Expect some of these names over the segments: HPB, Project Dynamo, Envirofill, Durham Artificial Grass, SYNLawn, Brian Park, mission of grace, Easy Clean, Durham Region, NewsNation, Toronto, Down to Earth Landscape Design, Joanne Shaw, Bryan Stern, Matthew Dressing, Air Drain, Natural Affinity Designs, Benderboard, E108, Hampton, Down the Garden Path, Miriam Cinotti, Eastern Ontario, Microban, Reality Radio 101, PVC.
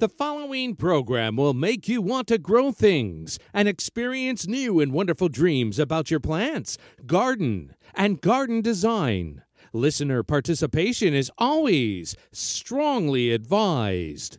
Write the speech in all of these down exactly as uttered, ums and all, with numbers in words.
The following program will make you want to grow things and experience new and wonderful dreams about your plants, garden, and garden design. Listener participation is always strongly advised.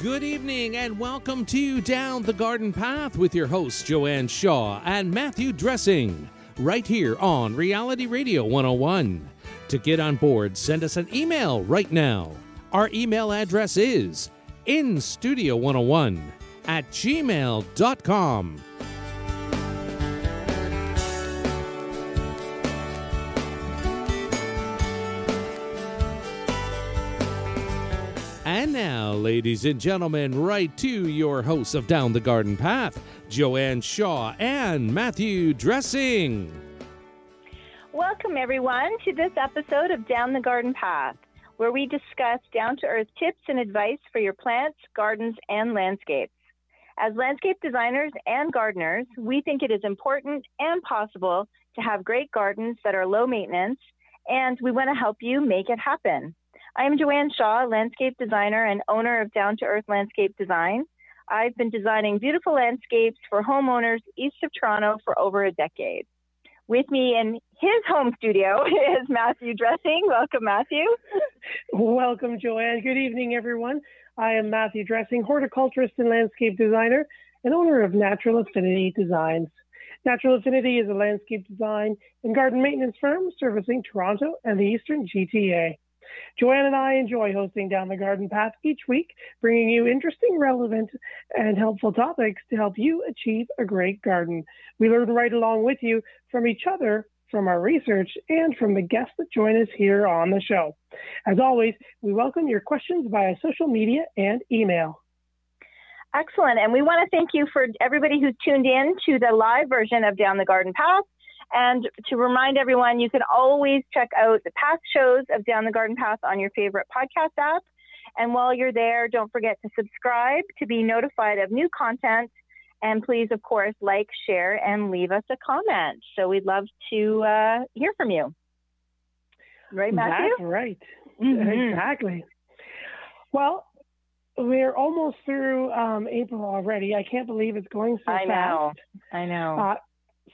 Good evening and welcome to Down the Garden Path with your hosts Joanne Shaw and Matthew Dressing, right here on Reality Radio one oh one. To get on board, send us an email right now. Our email address is instudio one oh one at gmail dot com. And now, ladies and gentlemen, right to your hosts of Down the Garden Path, Joanne Shaw and Matthew Dressing. Welcome, everyone, to this episode of Down the Garden Path, where we discuss down-to-earth tips and advice for your plants, gardens, and landscapes. As landscape designers and gardeners, we think it is important and possible to have great gardens that are low maintenance, and we want to help you make it happen. I'm Joanne Shaw, landscape designer and owner of Down to Earth Landscape Design. I've been designing beautiful landscapes for homeowners east of Toronto for over a decade. With me in his home studio is Matthew Dressing. Welcome, Matthew. Welcome, Joanne. Good evening, everyone. I am Matthew Dressing, horticulturist and landscape designer and owner of Natural Affinity Designs. Natural Affinity is a landscape design and garden maintenance firm servicing Toronto and the Eastern G T A. Joanne and I enjoy hosting Down the Garden Path each week, bringing you interesting, relevant, and helpful topics to help you achieve a great garden. We learn right along with you, from each other, from our research, and from the guests that join us here on the show. As always, we welcome your questions via social media and email. Excellent. And we want to thank you for everybody who tuned in to the live version of Down the Garden Path. And to remind everyone, you can always check out the past shows of Down the Garden Path on your favorite podcast app. And while you're there, don't forget to subscribe to be notified of new content. And please, of course, like, share, and leave us a comment. So we'd love to uh, hear from you. Right, Matthew? That's right. Mm-hmm. Exactly. Well, we're almost through um, April already. I can't believe it's going so I fast. I know. I know. Uh,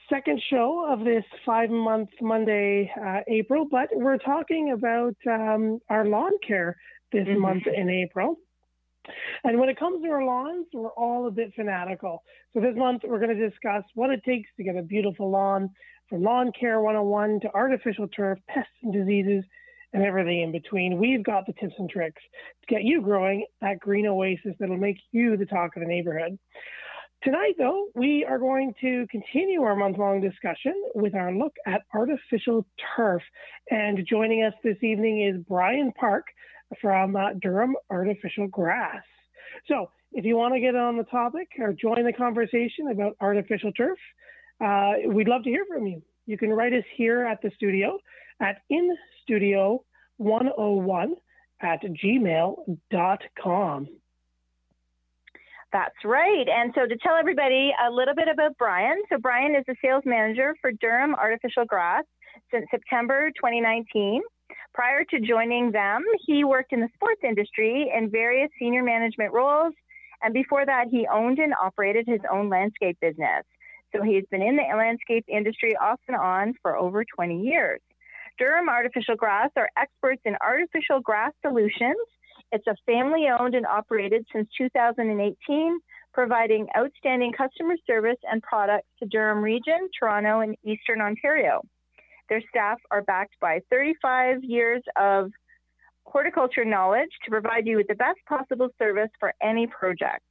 Second show of this five-month Monday, uh, April, but we're talking about um, our lawn care this mm-hmm. month in April. And when it comes to our lawns, we're all a bit fanatical. So this month, we're going to discuss what it takes to get a beautiful lawn, from lawn care one oh one to artificial turf, pests and diseases, and everything in between. We've got the tips and tricks to get you growing that green oasis that'll make you the talk of the neighborhood. Tonight, though, we are going to continue our month-long discussion with our look at artificial turf. And joining us this evening is Brian Park from uh, Durham Artificial Grass. So if you want to get on the topic or join the conversation about artificial turf, uh, we'd love to hear from you. You can write us here at the studio at instudio one oh one at gmail dot com. That's right. And so to tell everybody a little bit about Brian. So Brian is the sales manager for Durham Artificial Grass since September twenty nineteen. Prior to joining them, he worked in the sports industry in various senior management roles. And before that, he owned and operated his own landscape business. So he's been in the landscape industry off and on for over twenty years. Durham Artificial Grass are experts in artificial grass solutions. It's a family-owned and operated since two thousand eighteen, providing outstanding customer service and products to Durham Region, Toronto, and Eastern Ontario. Their staff are backed by thirty-five years of horticulture knowledge to provide you with the best possible service for any project.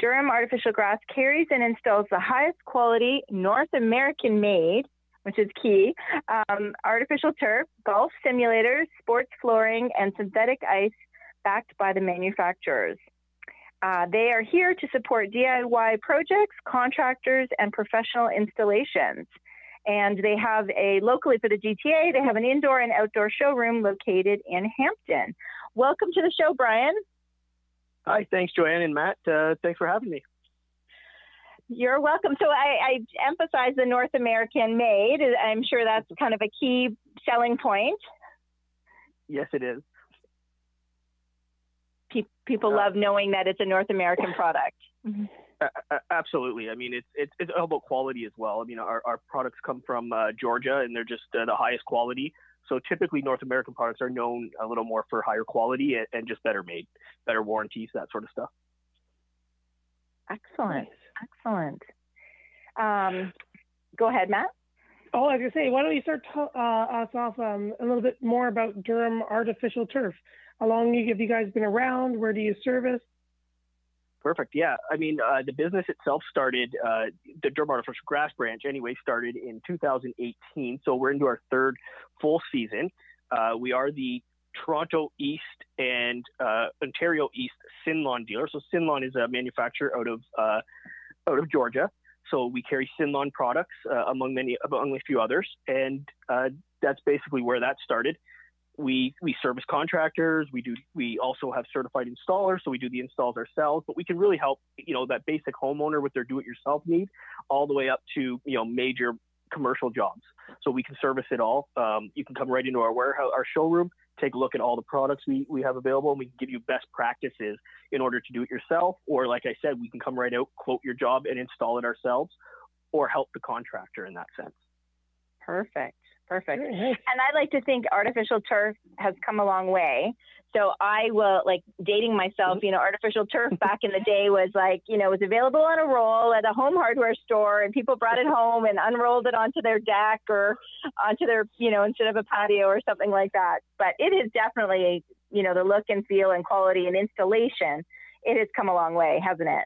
Durham Artificial Grass carries and installs the highest quality North American-made, which is key, um, artificial turf, golf simulators, sports flooring, and synthetic ice backed by the manufacturers. Uh, they are here to support D I Y projects, contractors, and professional installations. And they have a, locally for the G T A, they have an indoor and outdoor showroom located in Hampton. Welcome to the show, Brian. Hi, thanks, Joanne and Matt. Uh, thanks for having me. You're welcome. So I, I emphasize the North American made. I'm sure that's kind of a key selling point. Yes, it is. Pe- people uh, love knowing that it's a North American product. Mm-hmm. Uh, absolutely. I mean, it's, it's it's all about quality as well. I mean, our, our products come from uh, Georgia, and they're just uh, the highest quality. So typically North American products are known a little more for higher quality and, and just better made, better warranties, that sort of stuff. Excellent. Excellent. Um, go ahead, Matt. Oh, I was going to say, why don't you start t- uh, us off um, a little bit more about Durham Artificial Turf. How long have you guys been around? Where do you service? Perfect. Yeah. I mean, uh, the business itself started, uh, the Durham Artificial Grass branch anyway, started in two thousand eighteen. So we're into our third full season. Uh, we are the Toronto East and uh, Ontario East SYNLawn dealer. So SYNLawn is a manufacturer out of uh, out of Georgia. So we carry SYNLawn products uh, among many, among a few others. And uh, that's basically where that started. We we service contractors. We do. We also have certified installers, so we do the installs ourselves. But we can really help, you know, that basic homeowner with their do-it-yourself need, all the way up to, you know, major commercial jobs. So we can service it all. Um, you can come right into our warehouse, our showroom, take a look at all the products we we have available, and we can give you best practices in order to do it yourself. Or, like I said, we can come right out, quote your job, and install it ourselves, or help the contractor in that sense. Perfect. Perfect. And I like to think artificial turf has come a long way. So I will, like, dating myself, you know, artificial turf back in the day was like, you know, it was available on a roll at a home hardware store, and people brought it home and unrolled it onto their deck or onto their, you know, instead of a patio or something like that. But it is definitely, you know, the look and feel and quality and installation, it has come a long way, hasn't it?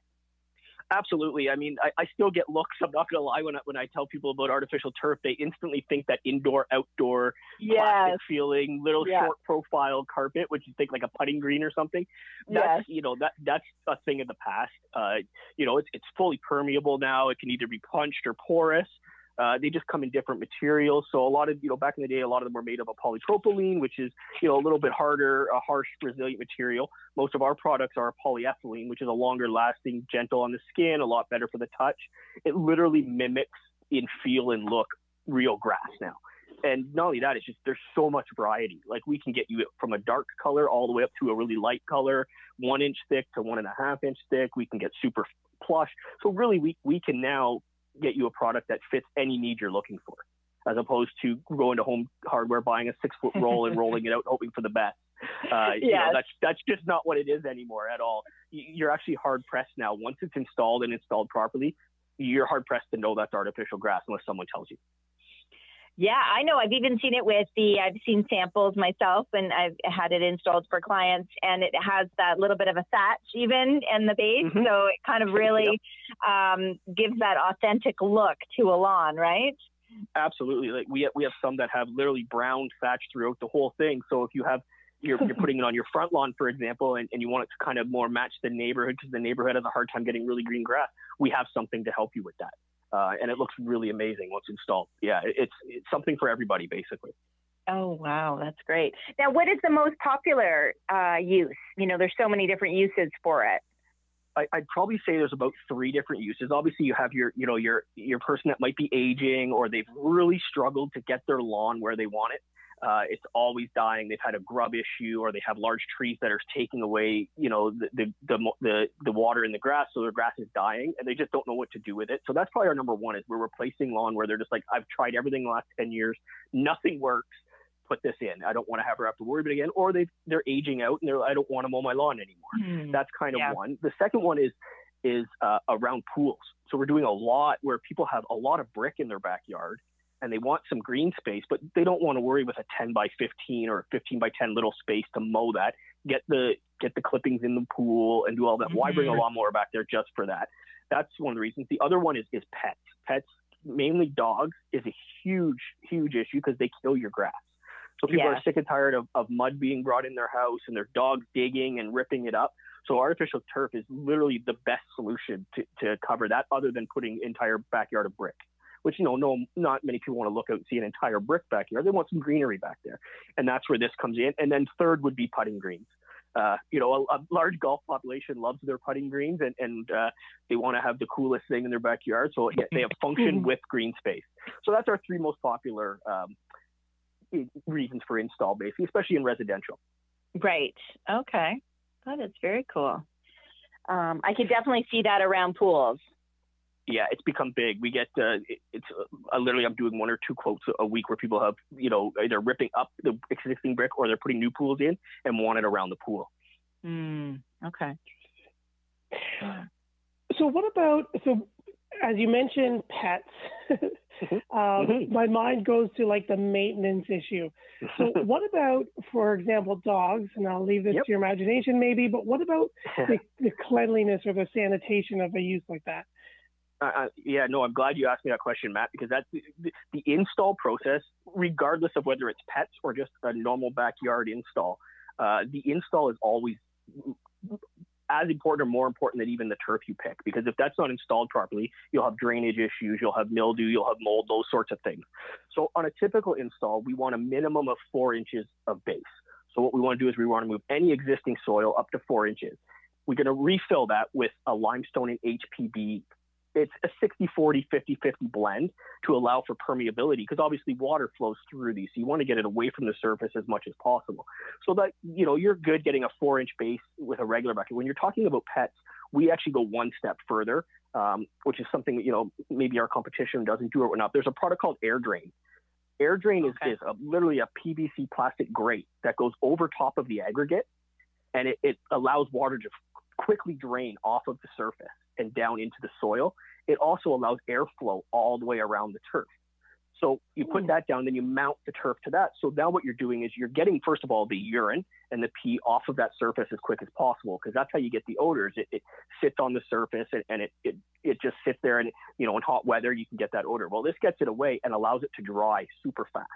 Absolutely. I mean, I, I still get looks. I'm not going to lie. When I, when I tell people about artificial turf, they instantly think that indoor, outdoor, yes, plastic feeling, little yes, short profile carpet, which you think like a putting green or something. That's, yes, you know, that that's a thing of the past. Uh, you know, it's it's fully permeable now. It can either be punched or porous. Uh, they just come in different materials. So a lot of, you know, back in the day, a lot of them were made of a polypropylene, which is, you know, a little bit harder, a harsh, resilient material. Most of our products are polyethylene, which is a longer lasting, gentle on the skin, a lot better for the touch. It literally mimics in feel and look real grass now. And not only that, it's just there's so much variety. Like, we can get you from a dark color all the way up to a really light color, one inch thick to one and a half inch thick. We can get super plush. So really, we we can now get you a product that fits any need you're looking for, as opposed to going to Home Hardware, buying a six foot roll and rolling it out, hoping for the best. Uh, yes. You know, that's, that's just not what it is anymore at all. You're actually hard pressed now. Once it's installed and installed properly, you're hard pressed to know that's artificial grass unless someone tells you. Yeah, I know. I've even seen it with the, I've seen samples myself, and I've had it installed for clients, and it has that little bit of a thatch even in the base. Mm-hmm. So it kind of really yep. um, gives that authentic look to a lawn, right? Absolutely. Like, we have, we have some that have literally brown thatch throughout the whole thing. So if you have, you're, you're putting it on your front lawn, for example, and, and you want it to kind of more match the neighborhood, because the neighborhood has a hard time getting really green grass, we have something to help you with that. Uh, and it looks really amazing once installed. Yeah, it's it's something for everybody, basically. Oh, wow. That's great. Now, what is the most popular uh, use? You know, there's so many different uses for it. I, I'd probably say there's about three different uses. Obviously, you have your, you know, your, your person that might be aging, or they've really struggled to get their lawn where they want it. Uh, it's always dying. They've had a grub issue, or they have large trees that are taking away, you know, the the the, the, the water in the grass, so their grass is dying, and they just don't know what to do with it. So that's probably our number one, is we're replacing lawn where they're just like, I've tried everything the last ten years, nothing works. Put this in. I don't want to have her have to worry about it again. Or they they're aging out, and they're I don't want to mow my lawn anymore. Hmm. That's kind of yeah. one. The second one is is uh, around pools. So we're doing a lot where people have a lot of brick in their backyard, and they want some green space, but they don't want to worry with a ten by fifteen or a fifteen by ten little space to mow that, get the get the clippings in the pool and do all that. Mm-hmm. Why bring a lawnmower back there just for that? That's one of the reasons. The other one is, is pets. Pets mainly dogs, is a huge, huge issue because they kill your grass. So people yeah. are sick and tired of, of mud being brought in their house and their dogs digging and ripping it up. So artificial turf is literally the best solution to, to cover that, other than putting entire backyard of brick, which, you know, no, not many people want to look out and see an entire brick backyard. They want some greenery back there. And that's where this comes in. And then third would be putting greens. Uh, you know, a, a large golf population loves their putting greens, and, and uh, they want to have the coolest thing in their backyard. So they have function with green space. So that's our three most popular um, reasons for install, basically, especially in residential. Right. Okay. That is very cool. Um, I could definitely see that around pools. Yeah, it's become big. We get, uh, it's uh, literally, I'm doing one or two quotes a week where people have, you know, either ripping up the existing brick or they're putting new pools in and want it around the pool. Mm, okay. So what about, so as you mentioned, pets, um, mm-hmm. my mind goes to like the maintenance issue. So what about, for example, dogs, and I'll leave this yep. to your imagination maybe, but what about the, the cleanliness or the sanitation of a use like that? Uh, yeah, no, I'm glad you asked me that question, Matt, because that's the, the, the install process, regardless of whether it's pets or just a normal backyard install. Uh, the install is always as important or more important than even the turf you pick, because if that's not installed properly, you'll have drainage issues, you'll have mildew, you'll have mold, those sorts of things. So on a typical install, we want a minimum of four inches of base. So what we want to do is we want to move any existing soil up to four inches. We're going to refill that with a limestone and H P B. It's a sixty forty, fifty fifty blend to allow for permeability, because obviously water flows through these. So you want to get it away from the surface as much as possible. So that, you know, you're good getting a four inch base with a regular bucket. When you're talking about pets, we actually go one step further, um, which is something, you know, maybe our competition doesn't do or not. There's a product called Air Drain. Air Drain okay. is, is a, literally a P V C plastic grate that goes over top of the aggregate, and it, it allows water to quickly drain off of the surface and down into the soil. It also allows airflow all the way around the turf. So you put that down, then you mount the turf to that. So now what you're doing is you're getting, first of all, the urine and the pee off of that surface as quick as possible, because that's how you get the odors. It, it sits on the surface and, and it, it it just sits there, and, you know, in hot weather, you can get that odor. Well, this gets it away and allows it to dry super fast.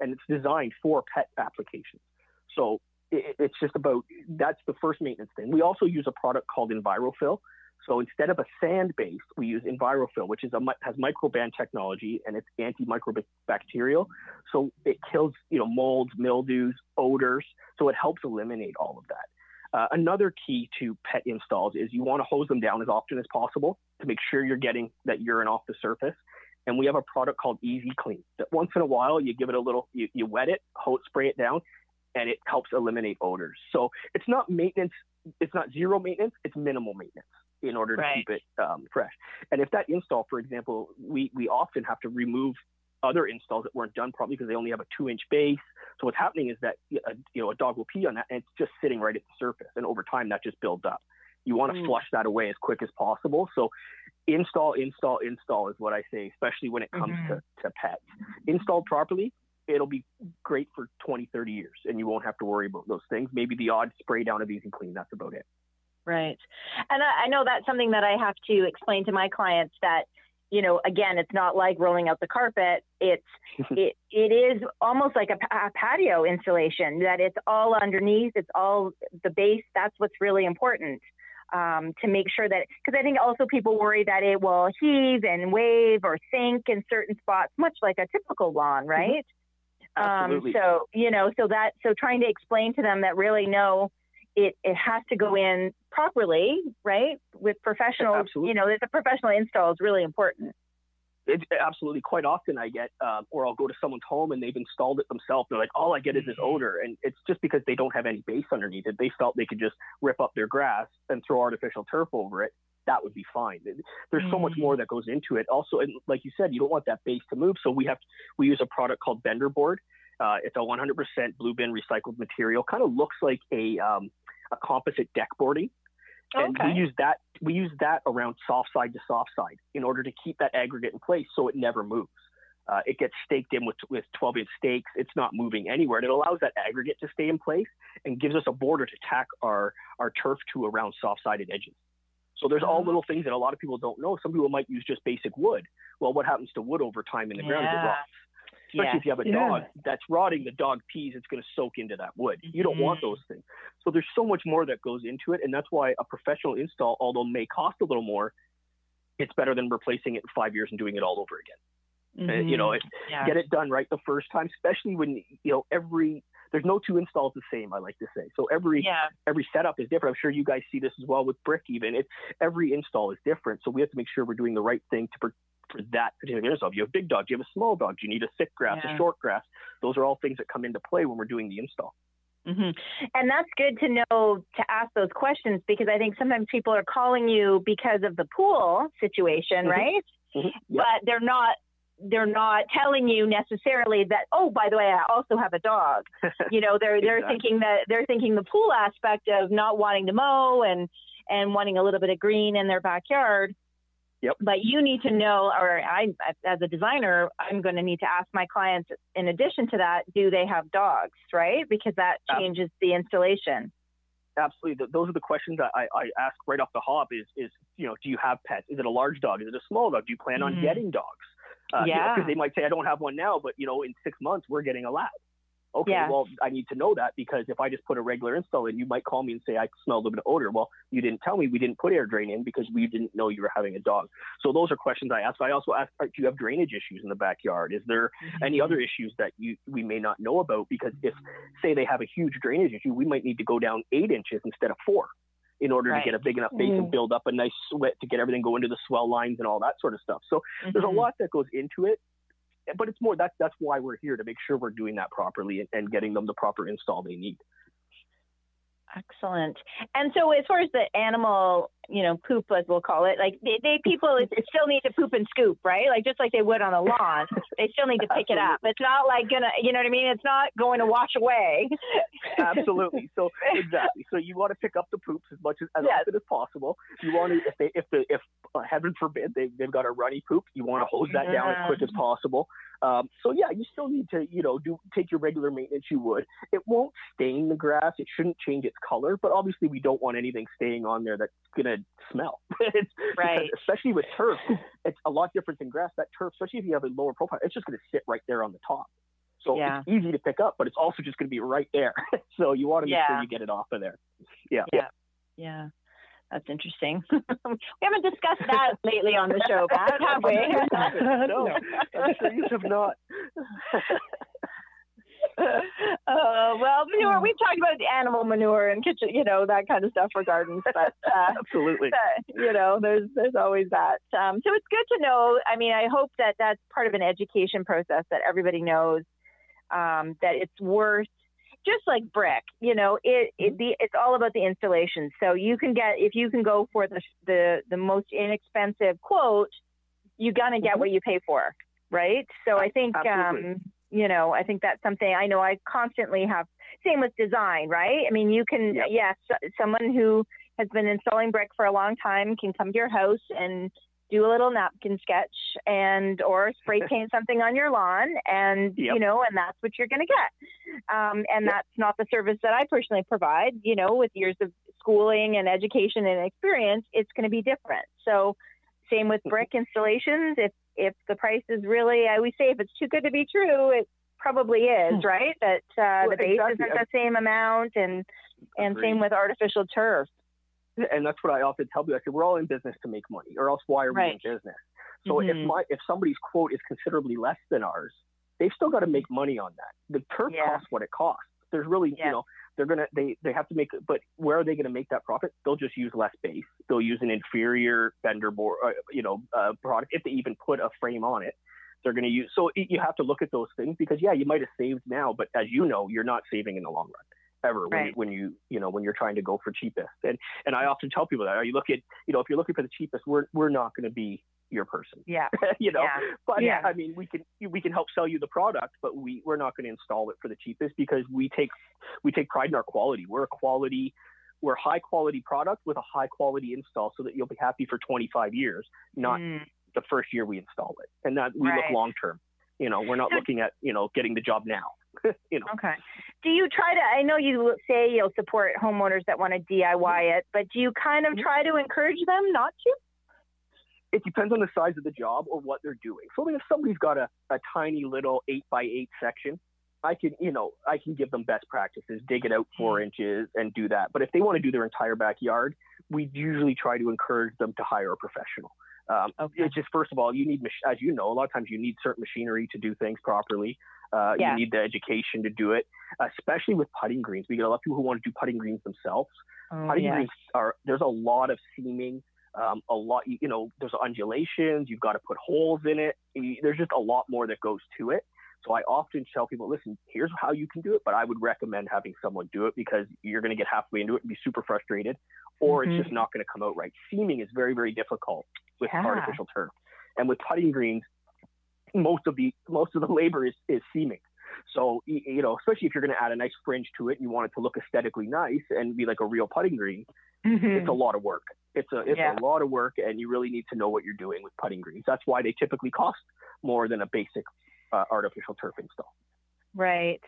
And it's designed for pet applications. So it, it's just about, that's the first maintenance thing. We also use a product called Envirofill. So instead of a sand base, we use Envirofill, which is a, has microban technology, and it's antimicrobacterial. So it kills, you know, molds, mildews, odors. So it helps eliminate all of that. Uh, another key to pet installs is you want to hose them down as often as possible to make sure you're getting that urine off the surface. And we have a product called Easy Clean that once in a while you give it a little, you, you wet it, hose, spray it down, and it helps eliminate odors. So it's not maintenance. It's not zero maintenance. It's minimal maintenance, in order to right. keep it um, fresh. And if that install, for example, we, we often have to remove other installs that weren't done properly because they only have a two inch base. So what's happening is that a, you know, a dog will pee on that and it's just sitting right at the surface. And over time that just builds up. You want to mm. flush that away as quick as possible. So install, install, install is what I say, especially when it comes mm-hmm. to, to pets. Installed properly, it'll be great for twenty, thirty years, and you won't have to worry about those things. Maybe the odd spray down of Easy Clean, that's about it. Right. And I, I know that's something that I have to explain to my clients, that, you know, again, it's not like rolling out the carpet. It's, it, it is almost like a, a patio installation, that it's all underneath. It's all the base. That's what's really important, um, to make sure that, because I think also people worry that it will heave and wave or sink in certain spots, much like a typical lawn, right? Mm-hmm. Absolutely. Um, so, you know, so that, so trying to explain to them that really no, It, it has to go in properly, right? With professionals, absolutely. You know, the professional install is really important. It, absolutely. Quite often I get, um, or I'll go to someone's home and they've installed it themselves. They're like, all I get is this odor. And it's just because they don't have any base underneath it. They felt they could just rip up their grass and throw artificial turf over it. That would be fine. There's so much more that goes into it. Also, and like you said, you don't want that base to move. So we have, we use a product called Benderboard. Uh, it's a one hundred percent blue bin recycled material. Kind of looks like a, um, a composite deck boarding, and okay. we use that we use that around soft side to soft side in order to keep that aggregate in place so it never moves. Uh, it gets staked in with with twelve inch stakes. It's not moving anywhere, and it allows that aggregate to stay in place and gives us a border to tack our our turf to around soft sided edges. So there's all little things that a lot of people don't know. Some people might use just basic wood, well, what happens to wood over time in the yeah. ground? It rots. Especially yeah. if you have a yeah. dog that's rotting, the dog pees, it's going to soak into that wood. You don't mm-hmm. want those things. So there's so much more that goes into it. And that's why a professional install, although may cost a little more, it's better than replacing it in five years and doing it all over again. Mm-hmm. You know, it, yeah. get it done right the first time, especially when, you know, every, there's no two installs the same, I like to say. So every yeah. every setup is different. I'm sure you guys see this as well with brick even. It, every install is different. So we have to make sure we're doing the right thing to per, for that particular install. Do you have a big dog? Do you have a small dog? Do you need a thick grass, yeah. a short grass? Those are all things that come into play when we're doing the install. Mm-hmm. And that's good to know, to ask those questions, because I think sometimes people are calling you because of the pool situation, mm-hmm. right? Mm-hmm. Yeah. But they're not. They're not telling you necessarily that, oh, by the way, I also have a dog. You know, they're they're exactly. thinking that they're thinking the pool aspect of not wanting to mow and and wanting a little bit of green in their backyard. Yep. But you need to know, or I, as a designer, I'm going to need to ask my clients, in addition to that, do they have dogs, right? Because that changes the installation. Absolutely. Those are the questions that I, I ask right off the hop is, is, you know, do you have pets? Is it a large dog? Is it a small dog? Do you plan on mm-hmm. getting dogs? Uh, yeah, because you know, they might say, I don't have one now, but you know, in six months we're getting a lab. Okay, yeah. well, I need to know that, because if I just put a regular install in, you might call me and say, I smell a little bit of odor. Well, you didn't tell me. We didn't put air drain in because we didn't know you were having a dog. So those are questions I ask. I also ask, do you have drainage issues in the backyard? Is there mm-hmm. any other issues that you we may not know about? Because if, say, they have a huge drainage issue, we might need to go down eight inches instead of four in order right. to get a big enough base mm. and build up a nice sweat to get everything go into the swell lines and all that sort of stuff. So mm-hmm. there's a lot that goes into it, but it's more that that's why we're here, to make sure we're doing that properly and, and getting them the proper install they need. Excellent. And so as far as the animal, you know, poop, as we'll call it, like they, they people it, it still need to poop and scoop, right? Like just like they would on a lawn, they still need to pick it up. It's not like going to, you know what I mean? It's not going to wash away. Absolutely. So exactly. So you want to pick up the poops as much as, as yes. often as possible. You want to, if they, if the, if uh, heaven forbid, they, they've got a runny poop, you want to hose that yeah. down as quick as possible. Um, so yeah, you still need to, you know, do take your regular maintenance you would. It won't stain the grass. It shouldn't change its color, but obviously we don't want anything staying on there that's going to smell. Right. Especially with turf, it's a lot different than grass. That turf, especially if you have a lower profile, it's just going to sit right there on the top. So yeah. it's easy to pick up, but it's also just going to be right there. So you want to make yeah. sure you get it off of there. Yeah. Yeah. Yeah. That's interesting. We haven't discussed that lately on the show, Matt, have we? No, I'm sure you have not. Uh, well, manure. We've talked about animal manure and kitchen, you know, that kind of stuff for gardens. But uh, absolutely, but, you know, there's there's always that. Um, so it's good to know. I mean, I hope that that's part of an education process, that everybody knows um, that it's worth. Just like brick, you know, it, it the, it's all about the installation. So you can get, if you can go for the the, the most inexpensive quote, you're gonna get what you pay for, right? So I think, um, you know, I think that's something I know I constantly have. Same with design, right? I mean, you can, yes, yeah. yeah, so, someone who has been installing brick for a long time can come to your house and do a little napkin sketch and or spray paint something on your lawn, and yep. you know, and that's what you're going to get. Um, and yep. that's not the service that I personally provide. You know, with years of schooling and education and experience, it's going to be different. So, same with brick installations. If if the price is really, I always say, if it's too good to be true, it probably is, right? That uh, well, the base exactly. isn't the same amount, and and Agreed. Same with artificial turf. And that's what I often tell people. I say, we're all in business to make money, or else why are right. we in business? So mm-hmm. if my if somebody's quote is considerably less than ours, they've still got to make money on that. The turf yeah. costs what it costs. There's really, yeah. you know, they're gonna they they have to make, but where are they gonna make that profit? They'll just use less base. They'll use an inferior Benderboard, uh, you know, uh, product, if they even put a frame on it. They're gonna use. So it, you have to look at those things, because yeah, you might have saved now, but as you know, you're not saving in the long run. Ever when, right. when you you know when you're trying to go for cheapest, and and I often tell people that, are you looking, you know, if you're looking for the cheapest, we're we're not going to be your person, yeah you know yeah. but yeah. I mean, we can we can help sell you the product, but we we're not going to install it for the cheapest, because we take we take pride in our quality. We're a quality we're a high quality product with a high quality install, so that you'll be happy for twenty-five years, not mm. the first year we install it. And that we right. look long term. You know, we're not looking at, you know, getting the job now. You know. Okay. Do you try to, I know you say you'll support homeowners that want to D I Y it, but do you kind of try to encourage them not to? it depends on the size of the job or what they're doing. So I mean, if somebody's got a, a tiny little eight by eight section, I can, you know, I can give them best practices, dig it out four inches and do that. But if they want to do their entire backyard, we usually try to encourage them to hire a professional. Um, okay. It's just, first of all, you need, as you know, a lot of times you need certain machinery to do things properly. Uh, yeah. You need the education to do it, especially with putting greens. We get a lot of people who want to do putting greens themselves. Oh, putting yeah. greens are, there's a lot of seaming, um, a lot, you know, there's undulations. You've got to put holes in it. There's just a lot more that goes to it. So I often tell people, listen, here's how you can do it, but I would recommend having someone do it because you're going to get halfway into it and be super frustrated, or mm-hmm. it's just not going to come out right. Seaming is very, very difficult with yeah. artificial turf. And with putting greens, most of the most of the labor is, is seaming. So, you know, especially if you're going to add a nice fringe to it and you want it to look aesthetically nice and be like a real putting green, mm-hmm. it's a lot of work. It's a it's yeah. a lot of work, and you really need to know what you're doing with putting greens. That's why they typically cost more than a basic Uh, artificial turf install. Right,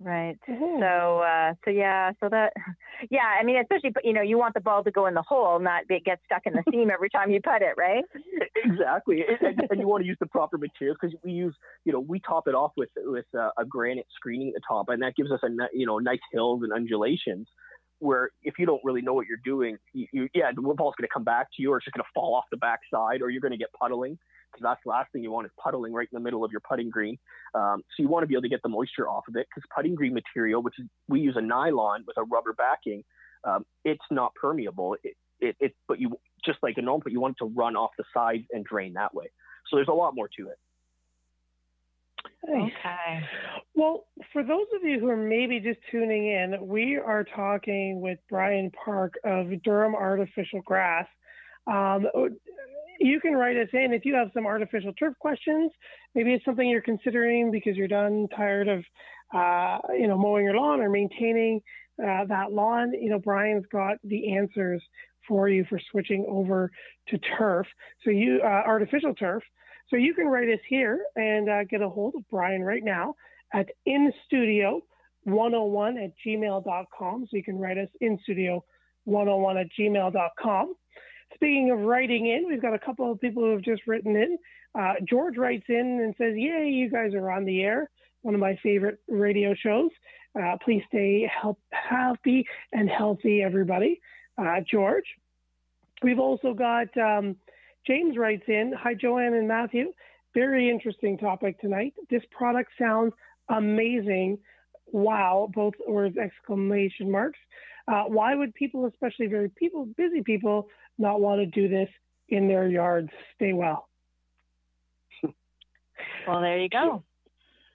right. Mm-hmm. So, uh, so yeah, so that, yeah, I mean, especially, you know, you want the ball to go in the hole, not be, get stuck in the seam every time you putt it, right? Exactly. and, and you want to use the proper materials, because we use, you know, we top it off with with uh, a granite screening at the top, and that gives us a, you know, nice hills and undulations, where if you don't really know what you're doing, you, you, yeah, the ball's going to come back to you, or it's just going to fall off the backside, or you're going to get puddling. Because that's the last thing you want is puddling right in the middle of your putting green. Um, so you want to be able to get the moisture off of it, because putting green material, which is, we use a nylon with a rubber backing, um, it's not permeable. It, it, it, but you just like a normal, but you want it to run off the sides and drain that way. So there's a lot more to it. Okay. Well, for those of you who are maybe just tuning in, we are talking with Brian Park of Durham Artificial Grass. Um, You can write us in if you have some artificial turf questions. Maybe it's something you're considering because you're done, tired of, uh, you know, mowing your lawn or maintaining uh, that lawn. You know, Brian's got the answers for you for switching over to turf. So you, uh, artificial turf. So you can write us here and uh, get a hold of Brian right now at in studio one oh one at gmail dot com. So you can write us in studio one oh one at gmail dot com. Speaking of writing in, we've got a couple of people who have just written in. Uh, George writes in and says, yay, you guys are on the air. One of my favorite radio shows. Uh, please stay help, happy and healthy, everybody. Uh, George. We've also got um, James writes in. Hi, Joanne and Matthew. Very interesting topic tonight. This product sounds amazing. Wow, both words, exclamation marks. Uh, why would people, especially very people, busy people, not want to do this in their yards? Stay well. Well, there you go.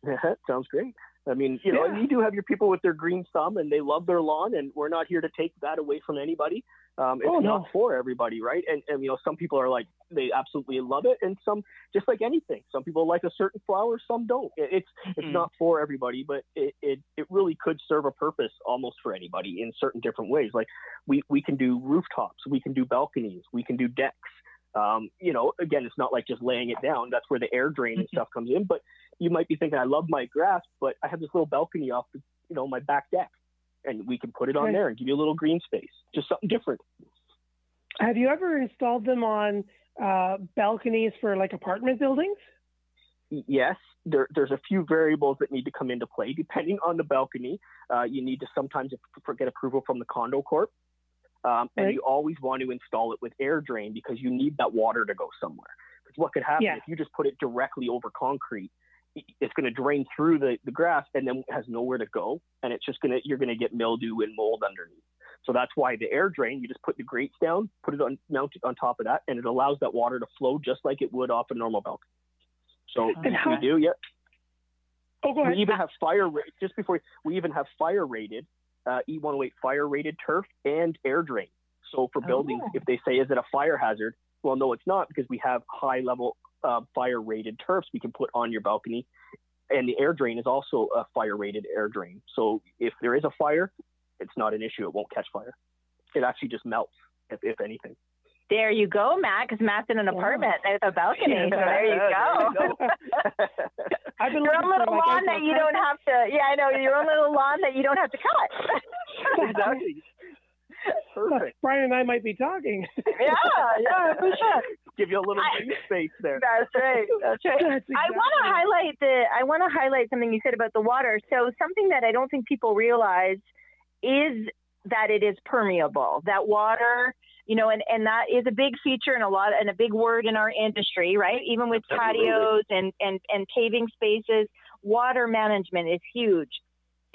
Yeah, sounds great. I mean, you yeah. know, you do have your people with their green thumb, and they love their lawn, and we're not here to take that away from anybody. Um, it's oh, no. not for everybody, right? And, and, you know, some people are like, they absolutely love it. And some, just like anything, some people like a certain flower, some don't. It, it's mm-hmm. it's not for everybody, but it, it, it really could serve a purpose almost for anybody in certain different ways. Like we, we can do rooftops, we can do balconies, we can do decks. Um, you know, again, it's not like just laying it down. That's where the air drain and stuff comes in. But you might be thinking, I love my grass, but I have this little balcony off, the, you know, my back deck. And we can put it on there and give you a little green space, just something different. Have you ever installed them on uh, balconies for like apartment buildings? Yes, there, there's a few variables that need to come into play depending on the balcony. Uh, you need to sometimes get approval from the condo corp, um, and right. you always want to install it with air drain because you need that water to go somewhere. Because what could happen yeah. if you just put it directly over concrete? It's going to drain through the, the grass and then has nowhere to go. And it's just going to, you're going to get mildew and mold underneath. So that's why the air drain, you just put the grates down, put it on, mount it on top of that. And it allows that water to flow just like it would off a normal balcony. So how, we do, yep. Oh, go ahead. We even have fire, just before we even have fire rated, uh, E one oh eight fire rated turf and air drain. So for buildings, oh. if they say, is it a fire hazard? Well, no, it's not, because we have high level Uh, fire rated turfs we can put on your balcony, and the air drain is also a fire rated air drain. So if there is a fire, it's not an issue. It won't catch fire. It actually just melts, if, if anything. There you go, Matt, because Matt's in an apartment with yeah. a balcony. Yeah. So there you go. I've been your own little lawn that you don't have to. Yeah, I know your own little lawn that you don't have to cut. Exactly. Perfect. Brian and I might be talking. yeah, yeah, for sure. give you a little bit of space there. That's right. That's right. That's exactly. I want to highlight the. I want to highlight something you said about the water. So something that I don't think people realize is that it is permeable. That water, you know, and, and that is a big feature and a lot and a big word in our industry, right? Even with Absolutely. patios and, and, and paving spaces, water management is huge.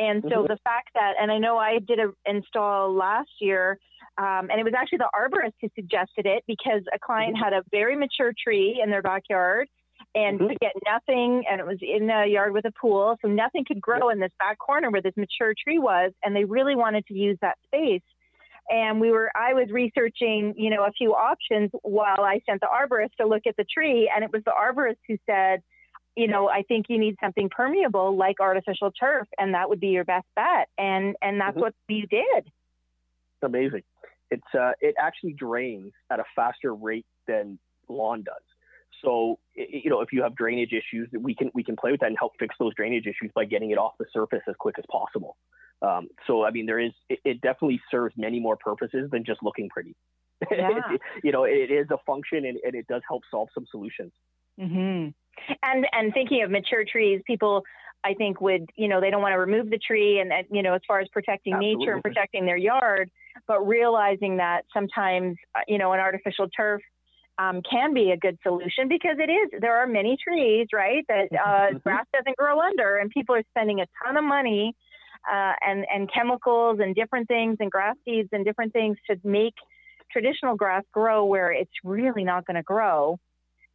And so mm-hmm. the fact that, and I know I did an install last year, um, and it was actually the arborist who suggested it because a client mm-hmm. had a very mature tree in their backyard and mm-hmm. could get nothing, and it was in a yard with a pool, so nothing could grow yep. in this back corner where this mature tree was, and they really wanted to use that space. And we were, I was researching, you know, a few options while I sent the arborist to look at the tree, and it was the arborist who said, you know, I think you need something permeable like artificial turf, and that would be your best bet. And and that's mm-hmm. what we did. Amazing. It's uh, it actually drains at a faster rate than lawn does. So, it, you know, if you have drainage issues, we can we can play with that and help fix those drainage issues by getting it off the surface as quick as possible. Um, so, I mean, there is it, it definitely serves many more purposes than just looking pretty. Yeah. it, you know, it is a function, and, and it does help solve some solutions. Mm-hmm. And and thinking of mature trees, people, I think, would, you know, they don't want to remove the tree and, and you know, as far as protecting Absolutely. nature and protecting their yard, but realizing that sometimes, you know, an artificial turf um, can be a good solution because it is. There are many trees, right, that uh, grass doesn't grow under, and people are spending a ton of money uh, and, and chemicals and different things and grass seeds and different things to make traditional grass grow where it's really not going to grow.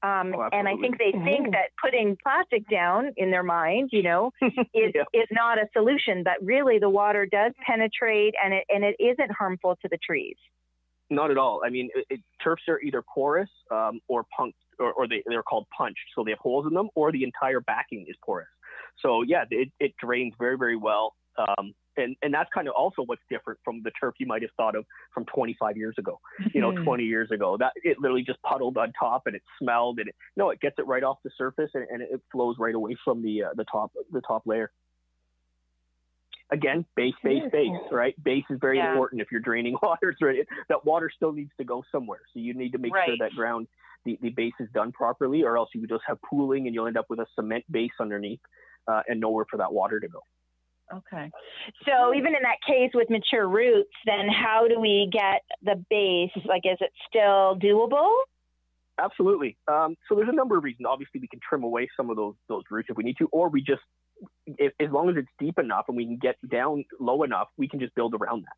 Um, oh, and I think they think that putting plastic down in their mind, you know, is, yeah. is not a solution. But really, the water does penetrate, and it and it isn't harmful to the trees. Not at all. I mean, it, it, turfs are either porous um, or punched, or, or they they're called punched, so they have holes in them, or the entire backing is porous. So yeah, it, it drains very, very well. Um, And and that's kind of also what's different from the turf you might have thought of from twenty-five years ago, you know, mm-hmm. twenty years ago. That it literally just puddled on top and it smelled and it, no, it gets it right off the surface and, and it flows right away from the uh, the top the top layer. Again, base, base, base, right? Base is very yeah. important if you're draining water. Right? That water still needs to go somewhere. So you need to make right. sure that ground, the, the base is done properly, or else you just have pooling and you'll end up with a cement base underneath uh, and nowhere for that water to go. Okay. So even in that case with mature roots, then how do we get the base? Like, is it still doable? Absolutely. Um, so there's a number of reasons. Obviously, we can trim away some of those those roots if we need to, or we just, if, as long as it's deep enough and we can get down low enough, we can just build around that.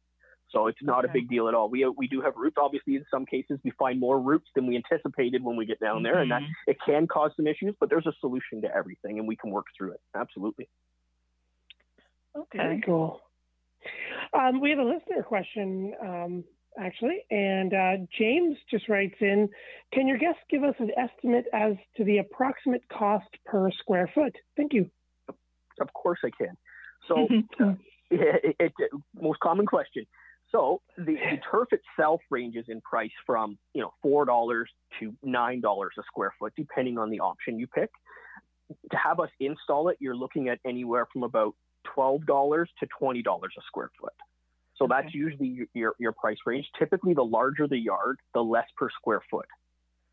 So it's not okay. a big deal at all. We we do have roots. Obviously, in some cases, we find more roots than we anticipated when we get down mm-hmm. there, and that it can cause some issues, but there's a solution to everything, and we can work through it. Absolutely. Okay. Very cool. Um, we have a listener question, um, actually, and uh, James just writes in, can your guests give us an estimate as to the approximate cost per square foot? Thank you. Of course I can. So uh, it, it, it, most common question. So the, the turf itself ranges in price from, you know, four dollars to nine dollars a square foot, depending on the option you pick. To have us install it, you're looking at anywhere from about twelve dollars to twenty dollars a square foot. So okay. that's usually your, your price range. Typically, the larger the yard, the less per square foot.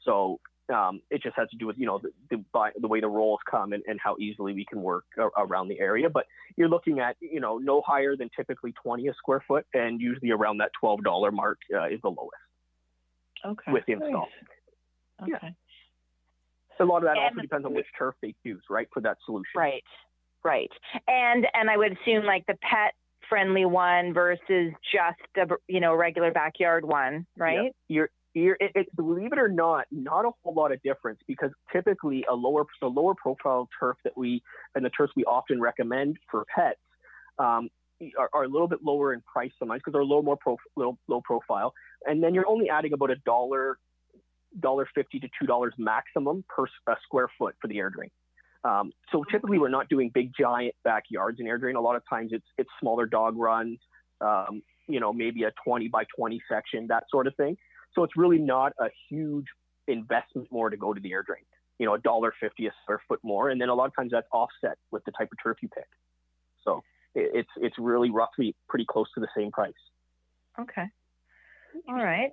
So um, it just has to do with, you know, the, the, by, the way the rolls come and, and how easily we can work a, around the area. But you're looking at, you know, no higher than typically twenty a square foot, and usually around that twelve dollar mark uh, is the lowest. Okay. With install. Nice. Yeah. Okay. So a lot of that and also depends on which turf they use, right, for that solution. Right. Right. And and I would assume like the pet friendly one versus just a, you know, regular backyard one, right? Yep. You're you're it, it, believe it or not, not a whole lot of difference because typically a lower the lower profile turf that we and the turfs we often recommend for pets um, are, are a little bit lower in price sometimes because they're a little more prof, little, low profile, and then you're only adding about a dollar dollar fifty to two dollars maximum per uh, square foot for the air drain. Um, so typically we're not doing big giant backyards in air drain. A lot of times it's it's smaller dog runs, um, you know, maybe a twenty by twenty section, that sort of thing. So it's really not a huge investment more to go to the air drain, you know, one dollar fifty a square foot more. And then a lot of times that's offset with the type of turf you pick. So it, it's, it's really roughly pretty close to the same price. Okay. All right.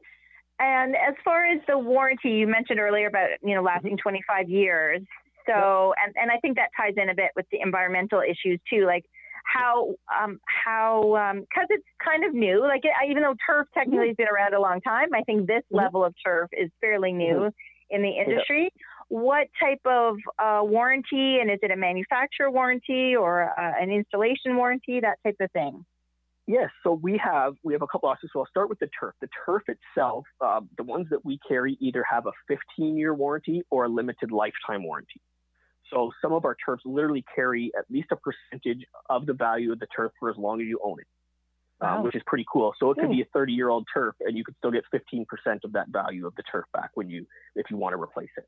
And as far as the warranty, you mentioned earlier about, you know, lasting twenty-five years. So, and, and I think that ties in a bit with the environmental issues too, like how, um, how, um, cause it's kind of new, like it, even though turf technically has been around a long time, I think this level of turf is fairly new in the industry. What type of uh, warranty, and is it a manufacturer warranty or uh, an installation warranty, that type of thing? Yes, so we have we have a couple options. So I'll start with the turf. The turf itself, uh, the ones that we carry either have a fifteen-year warranty or a limited lifetime warranty. So some of our turfs literally carry at least a percentage of the value of the turf for as long as you own it, wow. um, which is pretty cool. So it could be a thirty-year-old turf, and you could still get fifteen percent of that value of the turf back when you if you want to replace it.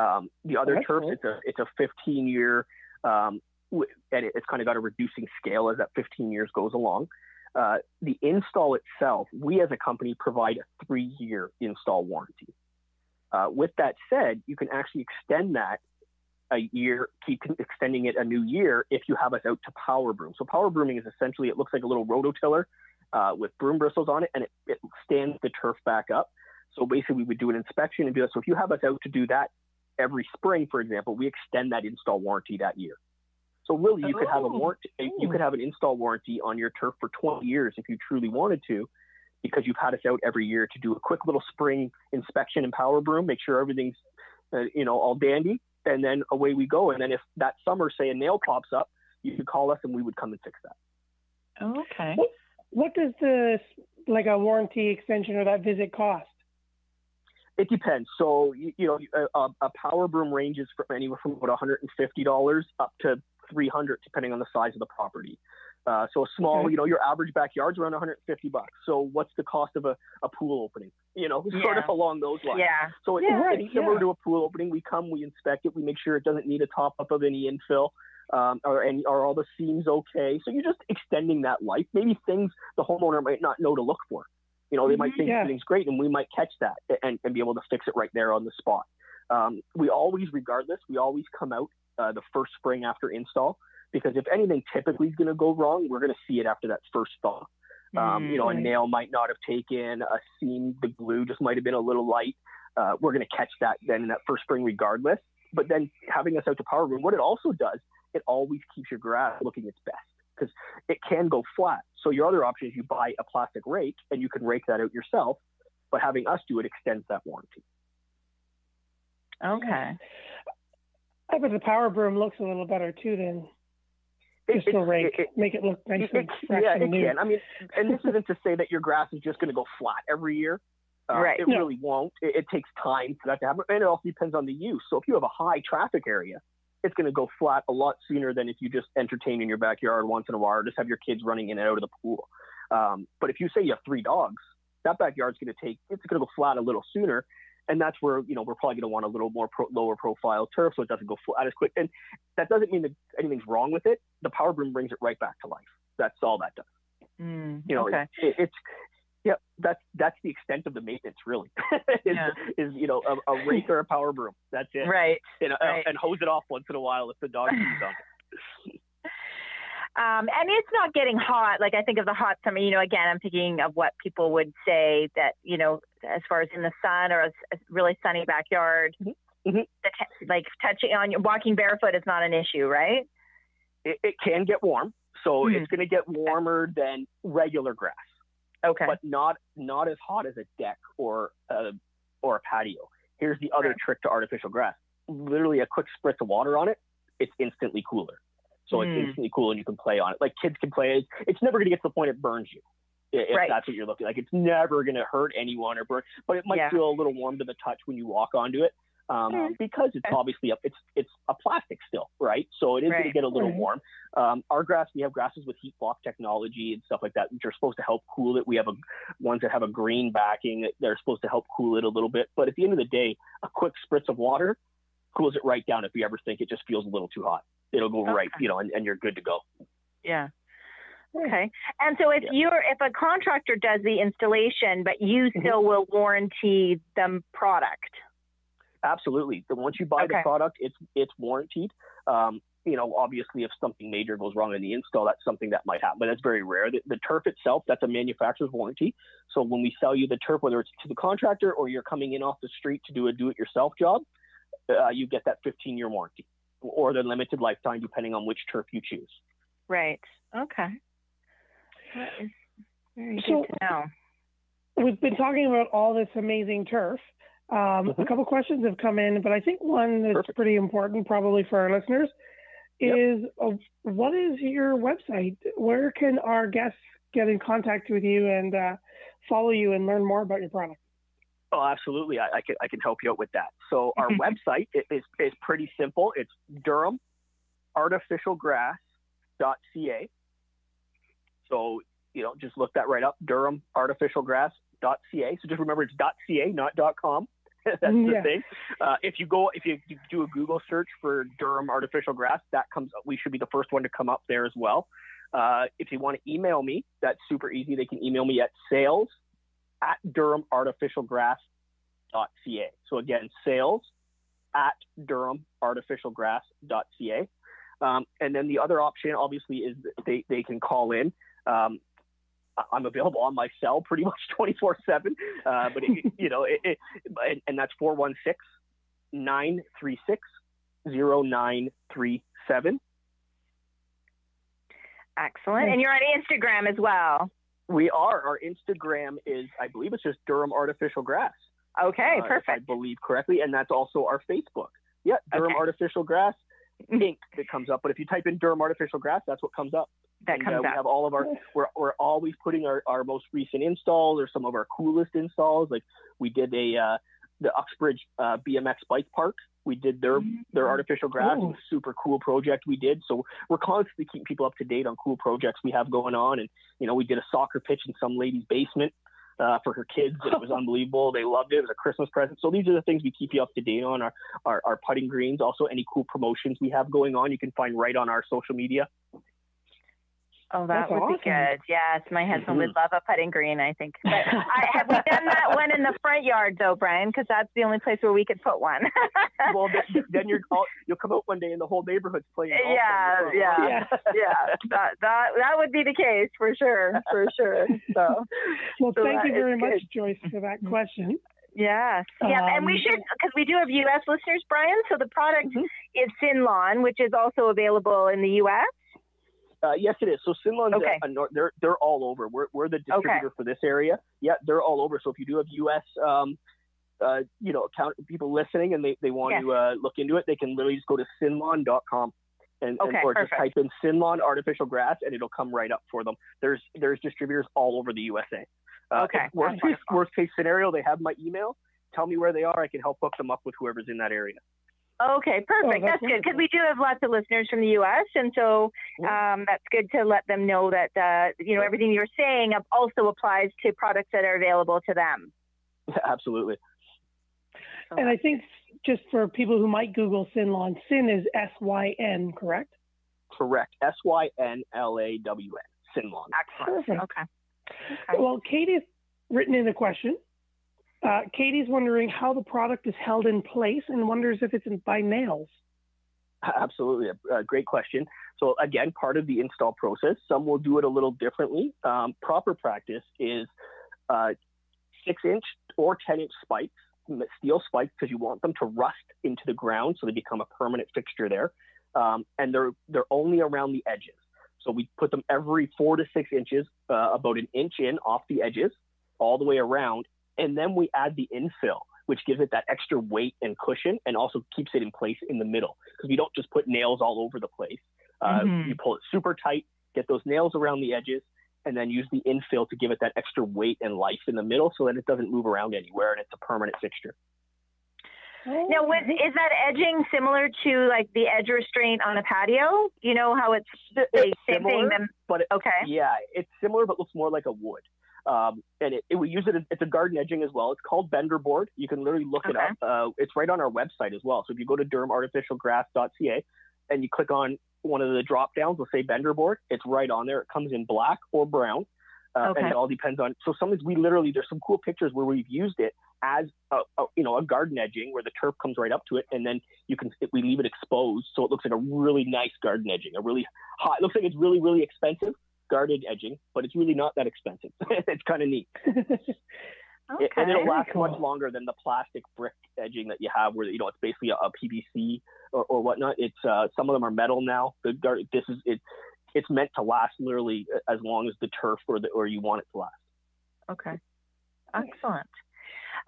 Um, the other That's turfs, cool. it's a it's a fifteen-year um, and it, it's kind of got a reducing scale as that fifteen years goes along. Uh, the install itself, we as a company provide a three-year install warranty. Uh, with that said, you can actually extend that a year, keep extending it a new year if you have us out to power broom. So power brooming is essentially, it looks like a little rototiller uh, with broom bristles on it, and it, it stands the turf back up. So basically we would do an inspection and do that. So if you have us out to do that every spring, for example, we extend that install warranty that year. So really, you oh, could have a warranty, you could have an install warranty on your turf for twenty years if you truly wanted to, because you've had us out every year to do a quick little spring inspection and power broom, make sure everything's, uh, you know, all dandy, and then away we go. And then if that summer, say, a nail pops up, you could call us and we would come and fix that. Okay. What, what does the like a warranty extension or that visit cost? It depends. So you, you know, a, a power broom ranges from anywhere from about one hundred fifty dollars up to three hundred, depending on the size of the property. Uh, so a small, okay. you know, your average backyard's around one hundred fifty bucks. So what's the cost of a, a pool opening? You know, yeah. sort of along those lines. Yeah. So it's yeah, right, similar yeah. to a pool opening. We come, we inspect it, we make sure it doesn't need a top up of any infill, um, or any, are all the seams okay? So you're just extending that life. Maybe things the homeowner might not know to look for. You know, they mm-hmm, might think yeah. everything's great, and we might catch that and, and be able to fix it right there on the spot. Um, we always, regardless, we always come out Uh, the first spring after install, because if anything typically is going to go wrong, we're going to see it after that first thaw. Um, mm-hmm. You know, a nail might not have taken, a seam, the glue just might have been a little light. Uh, we're going to catch that then in that first spring regardless. But then having us out to power room, what it also does, it always keeps your grass looking its best, because it can go flat. So your other option is you buy a plastic rake and you can rake that out yourself, but having us do it extends that warranty. Okay. I bet the power broom looks a little better too than crystal rake. It, make it look nice it, and fresh yeah, and new. Can. I mean, and this isn't to say that your grass is just going to go flat every year. Uh, right. It no. really won't. It, it takes time for that to happen, and it also depends on the use. So if you have a high traffic area, it's going to go flat a lot sooner than if you just entertain in your backyard once in a while, or just have your kids running in and out of the pool. Um, but if you say you have three dogs, that backyard's going to take. It's going to go flat a little sooner. And that's where, you know, we're probably going to want a little more pro, lower profile turf so it doesn't go flat as quick. And that doesn't mean that anything's wrong with it. The power broom brings it right back to life. That's all that does. Mm, you know, okay. it, it, it's yeah. That's that's the extent of the maintenance, really. is, yeah. is you know a, a rake or a power broom. That's it. Right. You know, right. And hose it off once in a while if the dog is on it. Um, and it's not getting hot. Like I think of the hot summer, you know, again, I'm thinking of what people would say that, you know, as far as in the sun or a, a really sunny backyard, mm-hmm. Mm-hmm. T- like touching on your walking barefoot is not an issue, right? It, it can get warm. So mm-hmm. it's going to get warmer than regular grass. Okay. But not, not as hot as a deck or a, or a patio. Here's the other right. trick to artificial grass. Literally a quick spritz of water on it. It's instantly cooler. So it's mm. instantly cool, and you can play on it. Like kids can play it. It's never going to get to the point it burns you, if right. that's what you're looking like. It's never going to hurt anyone or burn, but it might yeah. feel a little warm to the touch when you walk onto it, um, mm. because it's obviously up. It's it's a plastic still, right? So it is right. going to get a little mm-hmm. warm. Um, our grass, we have grasses with heat block technology and stuff like that, which are supposed to help cool it. We have a, ones that have a green backing. They're supposed to help cool it a little bit. But at the end of the day, a quick spritz of water cools it right down. If you ever think it just feels a little too hot, it'll go okay. right, you know, and, and you're good to go. Yeah. Okay. And so if yeah. you're, if a contractor does the installation, but you still will warranty the product. Absolutely. So once you buy okay. the product, it's, it's warrantied. Um, you know, obviously if something major goes wrong in the install, that's something that might happen, but that's very rare. The, the turf itself, that's a manufacturer's warranty. So when we sell you the turf, whether it's to the contractor or you're coming in off the street to do a do-it-yourself job, uh, you get that fifteen-year warranty or the limited lifetime, depending on which turf you choose. Right. Okay. That is very good so, to know. We've been talking about all this amazing turf. Um, mm-hmm. A couple questions have come in, but I think one that's Perfect. pretty important probably for our listeners is yep. uh, what is your website? Where can our guests get in contact with you and uh, follow you and learn more about your product? Oh, absolutely. I, I, can, I can help you out with that. So our website is, is pretty simple. It's Durham Artificial Grass dot C A. So, you know, just look that right up, Durham Artificial Grass dot C A. So just remember it's .ca, not .com. That's the yeah. thing. Uh, if you go, if you do a Google search for Durham Artificial Grass, that comes up. We should be the first one to come up there as well. Uh, if you want to email me, that's super easy. They can email me at sales at Durham Artificial Grass dot C A. So again, sales at Durham Artificial Grass dot C A. Um, and then the other option, obviously, is they, they can call in. Um, I'm available on my cell pretty much twenty-four seven, uh, but it, you know, it, it, and, and that's four one six, nine three six, zero nine three seven. Excellent. And you're on Instagram as well. We are. Our Instagram is, I believe it's just Durham Artificial Grass. Okay, uh, perfect. I believe correctly. And that's also our Facebook. Yeah, Durham okay. Artificial Grass Incorporated that comes up. But if you type in Durham Artificial Grass, that's what comes up. That and, comes uh, we up. Have all of our, we're, we're always putting our, our most recent installs or some of our coolest installs. Like we did a uh, the Uxbridge uh, B M X bike park. We did their mm-hmm. their artificial grass. Ooh. It was a super cool project we did. So we're constantly keeping people up to date on cool projects we have going on. And, you know, we did a soccer pitch in some lady's basement uh, for her kids. And it was unbelievable. They loved it. It was a Christmas present. So these are the things we keep you up to date on. Our, our, our putting greens, also any cool promotions we have going on, you can find right on our social media. Oh, that That's would awesome. be good. Yes, my husband mm-hmm. would love a putting green, I think. But I, have we done that one in the front yard, though, Brian? Because that's the only place where we could put one. Well, then, then you're all, you'll come out one day and the whole neighborhood's playing. Yeah, yeah, yeah, yeah. That that that would be the case for sure, for sure. So, well, so thank you very much, good. Joyce, for that question. Yes. Yeah, um, and we should, because we do have U S listeners, Brian. So the product mm-hmm. is SYNLawn, which is also available in the U S. Uh, yes, it is. So SYNLawn's okay. a, a, they're they're all over. We're we're the distributor okay. for this area. Yeah, they're all over. So if you do have U S um, uh, you know, account people listening and they, they want yes. to uh, look into it, they can literally just go to SYNLawn dot com and, okay, and or perfect. just type in SYNLawn artificial grass and it'll come right up for them. There's there's distributors all over the U S A. Uh, okay. Worst case, worst case scenario, they have my email. Tell me where they are. I can help hook them up with whoever's in that area. Okay, perfect. Oh, that's that's good because we do have lots of listeners from the U S, and so um, that's good to let them know that uh, you know everything you're saying also applies to products that are available to them. Absolutely. And I think just for people who might Google SYNLawn, Syn is S Y N, correct? Correct. S Y N L A W N. SYNLawn. Excellent. Perfect. Okay. okay. Well, Katie's written in a question. Uh, Katie's wondering how the product is held in place and wonders if it's in, by nails. Absolutely. A, a great question. So again, part of the install process, some will do it a little differently. Um, proper practice is uh, six inch or ten inch spikes, steel spikes, because you want them to rust into the ground so they become a permanent fixture there. Um, and they're, they're only around the edges. So we put them every four to six inches, uh, about an inch in off the edges, all the way around. And then we add the infill, which gives it that extra weight and cushion and also keeps it in place in the middle because we don't just put nails all over the place. Uh, mm-hmm. You pull it super tight, get those nails around the edges, and then use the infill to give it that extra weight and life in the middle so that it doesn't move around anywhere and it's a permanent fixture. Now, what, is that edging similar to like the edge restraint on a patio? You know how it's, it's the same similar, thing? But it, okay. Yeah, it's similar but looks more like a wood. Um, and it, it, we use it as, it's a garden edging as well. It's called Benderboard. You can literally look okay. it up. Uh, it's right on our website as well. So if you go to Durham Artificial Grass dot C A and you click on one of the drop downs, we'll say Benderboard. It's right on there. It comes in black or brown. Uh, okay. And it all depends on, so sometimes we literally, there's some cool pictures where we've used it as a, a, you know, a garden edging where the turf comes right up to it, and then you can we leave it exposed, so it looks like a really nice garden edging, a really hot. It looks like it's really really expensive garden edging, but it's really not that expensive. It's kind of neat. Okay, and it'll last cool. much longer than the plastic brick edging that you have, where you know it's basically a, a P V C or, or whatnot. It's uh, some of them are metal now. The gar- this is it. It's meant to last literally as long as the turf or the or you want it to last. Okay, excellent.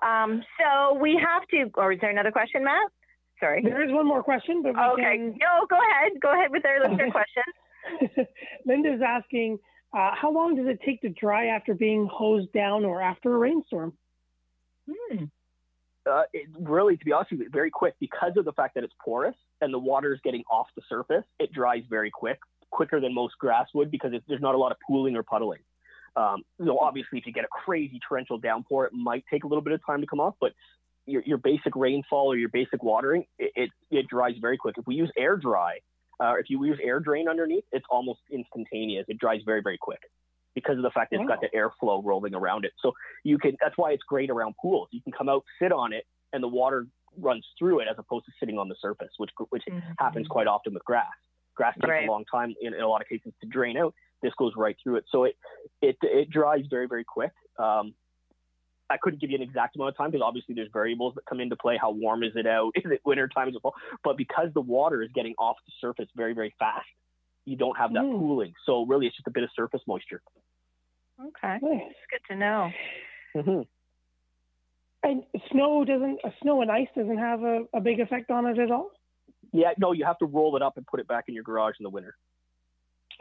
Um, so we have to. Or is there another question, Matt? Sorry, there is one more question. But we okay, can... no, go ahead. Go ahead with our listener question. Linda's asking. Uh, how long does it take to dry after being hosed down or after a rainstorm? Hmm. Uh, it really, to be honest with you, very quick. Because of the fact that it's porous and the water is getting off the surface, it dries very quick, quicker than most grass would, because it, there's not a lot of pooling or puddling. Um, so obviously, if you get a crazy torrential downpour, it might take a little bit of time to come off, but your, your basic rainfall or your basic watering, it, it, it dries very quick. If we use air dry, Uh, if you use air drain underneath, it's almost instantaneous. It dries very, very quick because of the fact that wow. it's got the airflow rolling around it. So you can. That's why it's great around pools. You can come out, sit on it, and the water runs through it as opposed to sitting on the surface, which which mm-hmm. happens quite often with grass. Grass takes right. a long time in, in a lot of cases to drain out. This goes right through it, so it it it dries very, very quick. Um, I couldn't give you an exact amount of time because obviously there's variables that come into play. How warm is it out? Is it winter time? Is it fall? But because the water is getting off the surface very, very fast, you don't have that mm. pooling. So really it's just a bit of surface moisture. Okay. Nice. It's good to know. Mm-hmm. And snow doesn't, uh, snow and ice doesn't have a, a big effect on it at all? Yeah, no, you have to roll it up and put it back in your garage in the winter.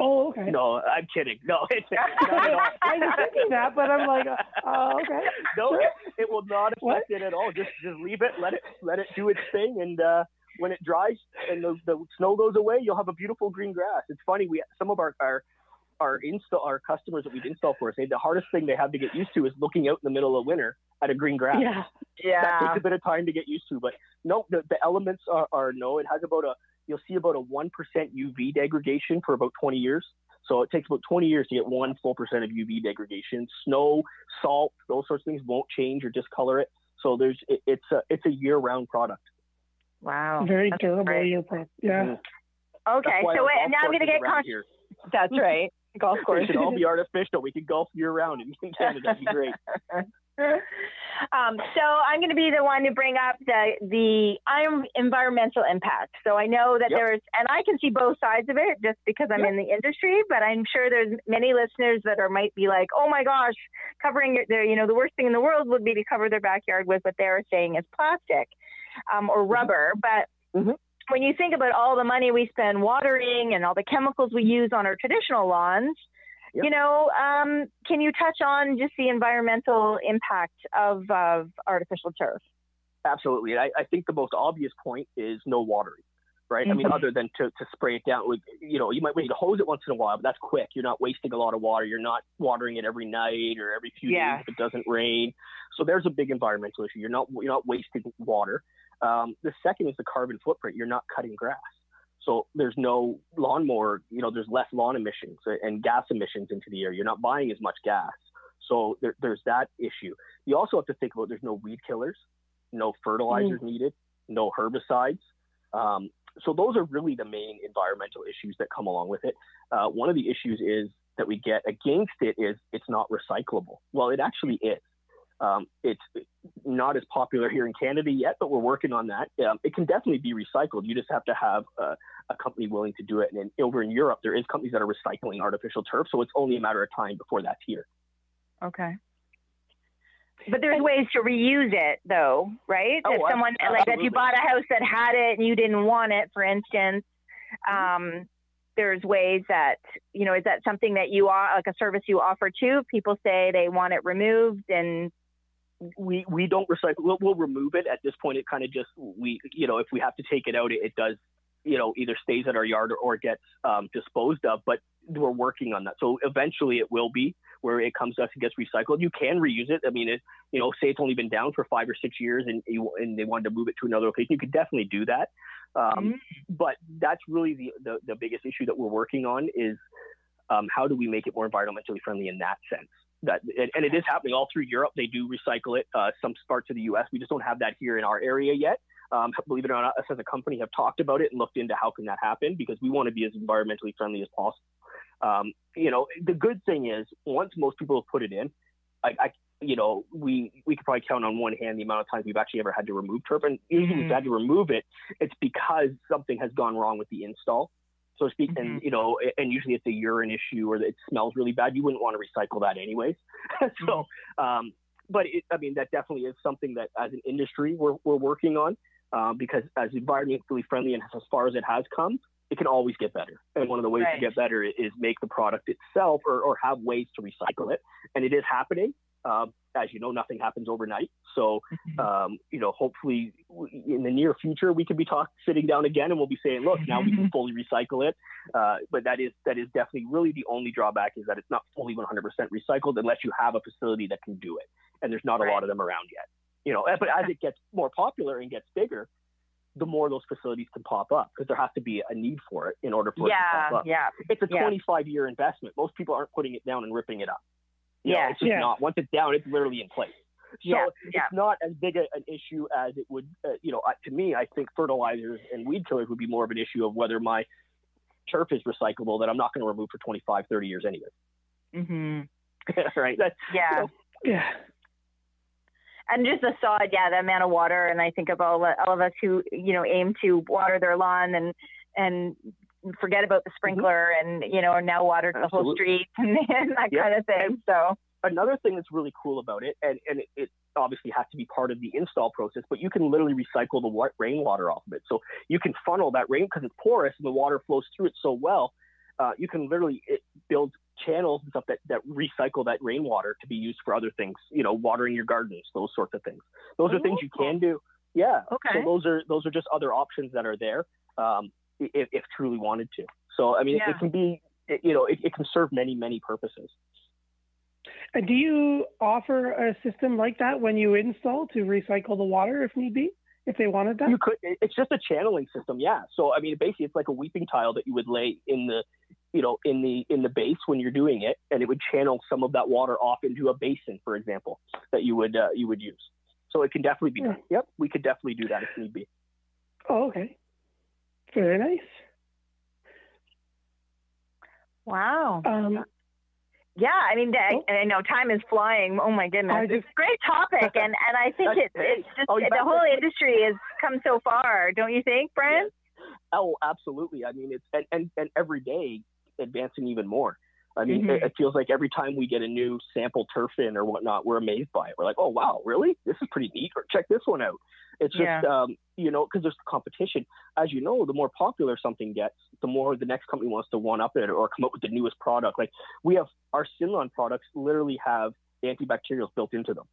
Oh, okay. No, I'm kidding. No, it's not at all. I was thinking that, but I'm like, oh, uh, okay. No, sure. it, it will not affect what? it at all. Just, just leave it. Let it, let it do its thing. And uh, when it dries and the, the snow goes away, you'll have a beautiful green grass. It's funny. We some of our our our, insta- our customers that we've installed for say the hardest thing they have to get used to is looking out in the middle of winter at a green grass. Yeah, yeah. That takes a bit of time to get used to, but no, the, the elements are, are no. It has about a you'll see about a one percent U V degradation for about twenty years. So it takes about twenty years to get one full percent of U V degradation. Snow, salt, those sorts of things won't change or discolor it. So there's it, it's a it's a year-round product. Wow. Very durable year product. Yeah. Mm-hmm. Okay. So wait, now I'm going to get con- That's right. Golf course. It should all be artificial. We could golf year-round in Canada. That'd be great. Um, so I'm going to be the one to bring up the the um, environmental impact. So I know that yep. there's, and I can see both sides of it just because I'm yep. in the industry, but I'm sure there's many listeners that are might be like, oh my gosh, covering their, you know, the worst thing in the world would be to cover their backyard with what they are saying is plastic um, or rubber. But mm-hmm. when you think about all the money we spend watering and all the chemicals we use on our traditional lawns, Yep. you know, um, can you touch on just the environmental impact of, of artificial turf? Absolutely. I, I think the most obvious point is no watering, right? Mm-hmm. I mean, other than to, to spray it down with, you know, you might need to hose it once in a while, but that's quick. You're not wasting a lot of water. You're not watering it every night or every few yeah. days if it doesn't rain. So there's a big environmental issue. You're not, you're not wasting water. Um, the second is the carbon footprint. You're not cutting grass. So there's no lawnmower, you know, there's less lawn emissions and gas emissions into the air. You're not buying as much gas. So there, there's that issue. You also have to think about there's no weed killers, no fertilizers mm. needed, no herbicides. Um, so those are really the main environmental issues that come along with it. Uh, one of the issues is that we get against it is it's not recyclable. Well, it actually is. Um, it's not as popular here in Canada yet, but we're working on that. Um, it can definitely be recycled. You just have to have a, a company willing to do it. And in, over in Europe, there is companies that are recycling artificial turf. So it's only a matter of time before that's here. Okay. But there's ways to reuse it though, right? Oh, if someone, absolutely. like if you bought a house that had it and you didn't want it, for instance, um, there's ways that, you know, is that something that you are like a service you offer to? People say they want it removed and We we don't recycle. We'll, we'll remove it at this point. It kind of just we you know if we have to take it out, it, it does you know either stays at our yard or, or gets um, disposed of. But we're working on that. So eventually it will be where it comes to us and gets recycled. You can reuse it. I mean, it you know say it's only been down for five or six years and you, and they wanted to move it to another location. You could definitely do that. Um, mm-hmm. But that's really the, the the biggest issue that we're working on is um, how do we make it more environmentally friendly in that sense. that, and it is happening all through Europe. They do recycle it. Uh, some parts of the U S, we just don't have that here in our area yet. Um, believe it or not, us as a company have talked about it and looked into how can that happen, because we want to be as environmentally friendly as possible. Um, you know, the good thing is once most people have put it in, I, I you know, we, we could probably count on one hand the amount of times we've actually ever had to remove turf. And usually mm-hmm. we've had to remove it. It's because something has gone wrong with the install, so to speak. Mm-hmm. And, you know, and usually it's a urine issue or it smells really bad. You wouldn't want to recycle that anyways. so, um, but it, I mean, that definitely is something that as an industry we're, we're working on. Um, because as environmentally friendly and as far as it has come, it can always get better. And one of the ways right. to get better is make the product itself, or, or have ways to recycle it. And it is happening. Um, as you know, nothing happens overnight. So, um, you know, hopefully w- in the near future, we could be talk- sitting down again and we'll be saying, look, now we can fully recycle it. Uh, but that is that is definitely really the only drawback, is that it's not fully one hundred percent recycled unless you have a facility that can do it. And there's not right. a lot of them around yet. You know, but as it gets more popular and gets bigger, the more those facilities can pop up, because there has to be a need for it in order for yeah, it to pop up. Yeah, it's a yeah. twenty-five year investment. Most people aren't putting it down and ripping it up. You yeah, know, it's just yeah. not. Once it's down, it's literally in place. So yeah, yeah. it's not as big a, an issue as it would. Uh, you know, uh, to me, I think fertilizers and weed killers would be more of an issue of whether my turf is recyclable that I'm not going to remove for twenty-five, thirty years anyway. Mm-hmm. right. That's, yeah. You know, yeah. And just the sod, yeah, the amount of water. And I think of all, all of us who, you know, aim to water their lawn and and forget about the sprinkler mm-hmm. and, you know, now water the Absolutely. Whole street and, and that yep. kind of thing. So another thing that's really cool about it, and, and it, it obviously has to be part of the install process, but you can literally recycle the wa- rainwater off of it. So you can funnel that rain, because it's porous and the water flows through it so well. Uh, you can literally it build channels and stuff that, that recycle that rainwater to be used for other things, you know, watering your gardens, those sorts of things. Those oh, are things you can do. Yeah. Okay. So those are, those are just other options that are there um, if, if truly wanted to. So, I mean, yeah. it, it can be, it, you know, it, it can serve many, many purposes. And do you offer a system like that when you install to recycle the water if need be? If they wanted that? You could. It's just a channeling system, yeah. So I mean, basically, it's like a weeping tile that you would lay in the, you know, in the in the base when you're doing it, and it would channel some of that water off into a basin, for example, that you would uh, you would use. So it can definitely be yeah. done. Yep, we could definitely do that if need be. Oh, okay. Very nice. Wow. Um, Yeah, I mean, oh. I, I know time is flying. Oh my goodness, just, it's a great topic, and, and I think it's it's just oh, the whole it. industry has come so far, don't you think, Brian? Yes. Oh, absolutely. I mean, it's and, and, and every day advancing even more. I mean, mm-hmm. it, it feels like every time we get a new sample turf in or whatnot, we're amazed by it. We're like, oh wow, really? This is pretty neat. Or check this one out. It's just yeah. um, you know, because there's competition. As you know, the more popular something gets, the more the next company wants to one up it or come up with the newest product. Like we have our SYNLawn products literally have antibacterials built into them,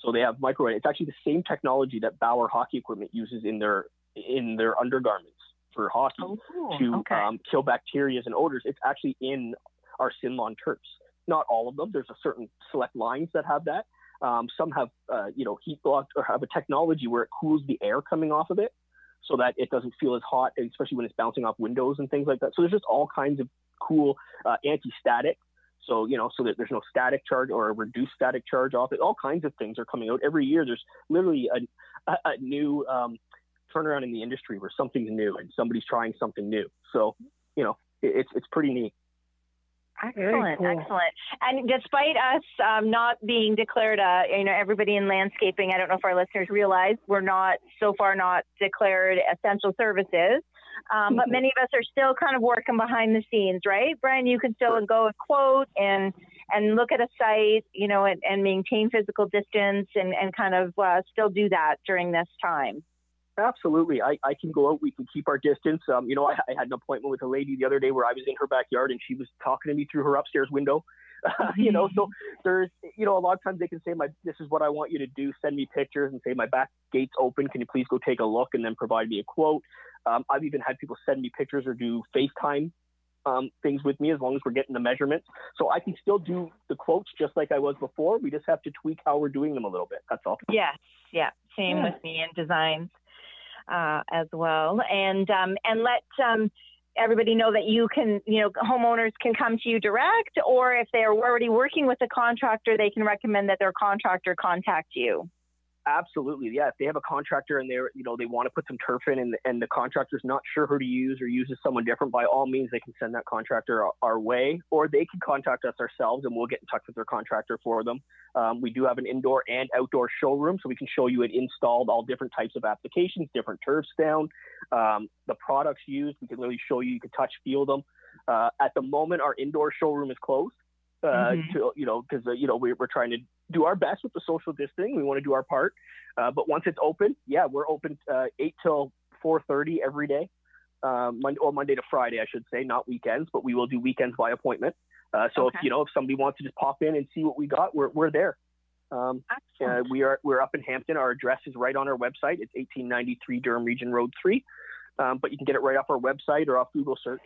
so they have micro. It's actually the same technology that Bauer hockey equipment uses in their in their undergarments for hockey oh, cool. to okay. um, kill bacteria and odors. It's actually in our SYNLawn turfs. Not all of them. There's a certain select lines that have that. Um, some have, uh, you know, heat blocked or have a technology where it cools the air coming off of it so that it doesn't feel as hot, especially when it's bouncing off windows and things like that. So there's just all kinds of cool uh, anti-static. So, you know, so that there's no static charge or a reduced static charge off it. All kinds of things are coming out every year. There's literally a, a, a new um, turnaround in the industry where something's new and somebody's trying something new. So, you know, it, it's it's pretty neat. Excellent, cool. excellent. And despite us um, not being declared, a, you know, everybody in landscaping, I don't know if our listeners realize, we're not, so far not declared essential services, um, mm-hmm. but many of us are still kind of working behind the scenes, right? Brian, you can still go and quote and and look at a site, you know, and, and maintain physical distance and, and kind of uh, still do that during this time. Absolutely. I, I can go out. We can keep our distance. Um, you know, I, I had an appointment with a lady the other day where I was in her backyard and she was talking to me through her upstairs window. Uh, you know, so there's, you know, a lot of times they can say, my, this is what I want you to do. Send me pictures and say, my back gate's open. Can you please go take a look and then provide me a quote? Um, I've even had people send me pictures or do FaceTime um, things with me as long as we're getting the measurements. So I can still do the quotes just like I was before. We just have to tweak how we're doing them a little bit. That's all. Yes. Yeah. Same yeah. with me in design. Uh, as well, and um, and let um, everybody know that you can, you know, homeowners can come to you direct, or if they're already working with a contractor, they can recommend that their contractor contact you? Absolutely. Yeah. If they have a contractor and they're, you know, they want to put some turf in and, and the contractor's not sure who to use or uses someone different, by all means, they can send that contractor our, our way, or they can contact us ourselves and we'll get in touch with their contractor for them. Um, we do have an indoor and outdoor showroom, so we can show you it installed, all different types of applications, different turfs down, um, the products used. We can literally show you, you can touch, feel them. Uh, at the moment, our indoor showroom is closed. Uh, mm-hmm. to, you know, because, uh, you know, we, we're trying to do our best with the social distancing. We want to do our part. Uh, but once it's open, yeah, we're open uh, eight till four thirty every day, uh, Monday, or Monday to Friday, I should say, not weekends, but we will do weekends by appointment. Uh, so, okay. if, you know, if somebody wants to just pop in and see what we got, we're, we're there. Um, uh, we are, we're up in Hampton. Our address is right on our website. It's eighteen ninety-three Durham Region Road three. Um, but you can get it right off our website or off Google search.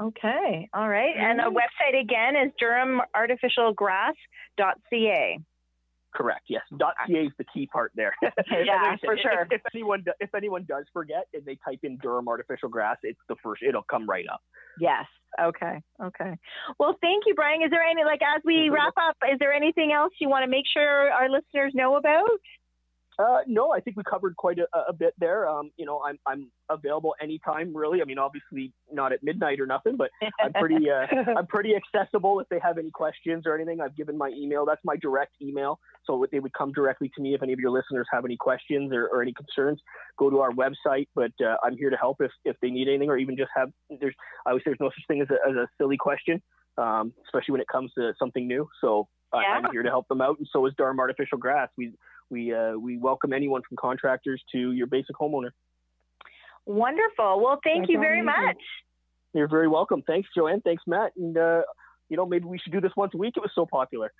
Okay. All right. And the website again is durham artificial grass dot c a. Correct. Yes. .ca is the key part there. Yeah, for sure. If, if anyone, if anyone does forget and they type in Durham Artificial Grass, it's the first, it'll come right up. Yes. Okay. Okay. Well, thank you, Brian. Is there any, like, as we wrap up, is there anything else you want to make sure our listeners know about? Uh, no, I think we covered quite a, a bit there. Um, you know, I'm I'm available anytime, really. I mean, obviously not at midnight or nothing, but I'm pretty uh, I'm pretty accessible if they have any questions or anything. I've given my email. That's my direct email, so they would come directly to me if any of your listeners have any questions or, or any concerns. Go to our website, but uh, I'm here to help if, if they need anything, or even just have. There's I always say there's no such thing as a, as a silly question, um, especially when it comes to something new. So yeah. I, I'm here to help them out, and so is Durham Artificial Grass. We We uh, we welcome anyone from contractors to your basic homeowner. Wonderful. Well, thank That's you very amazing. much. You're very welcome. Thanks, Joanne. Thanks, Matt. And, uh, you know, maybe we should do this once a week. It was so popular.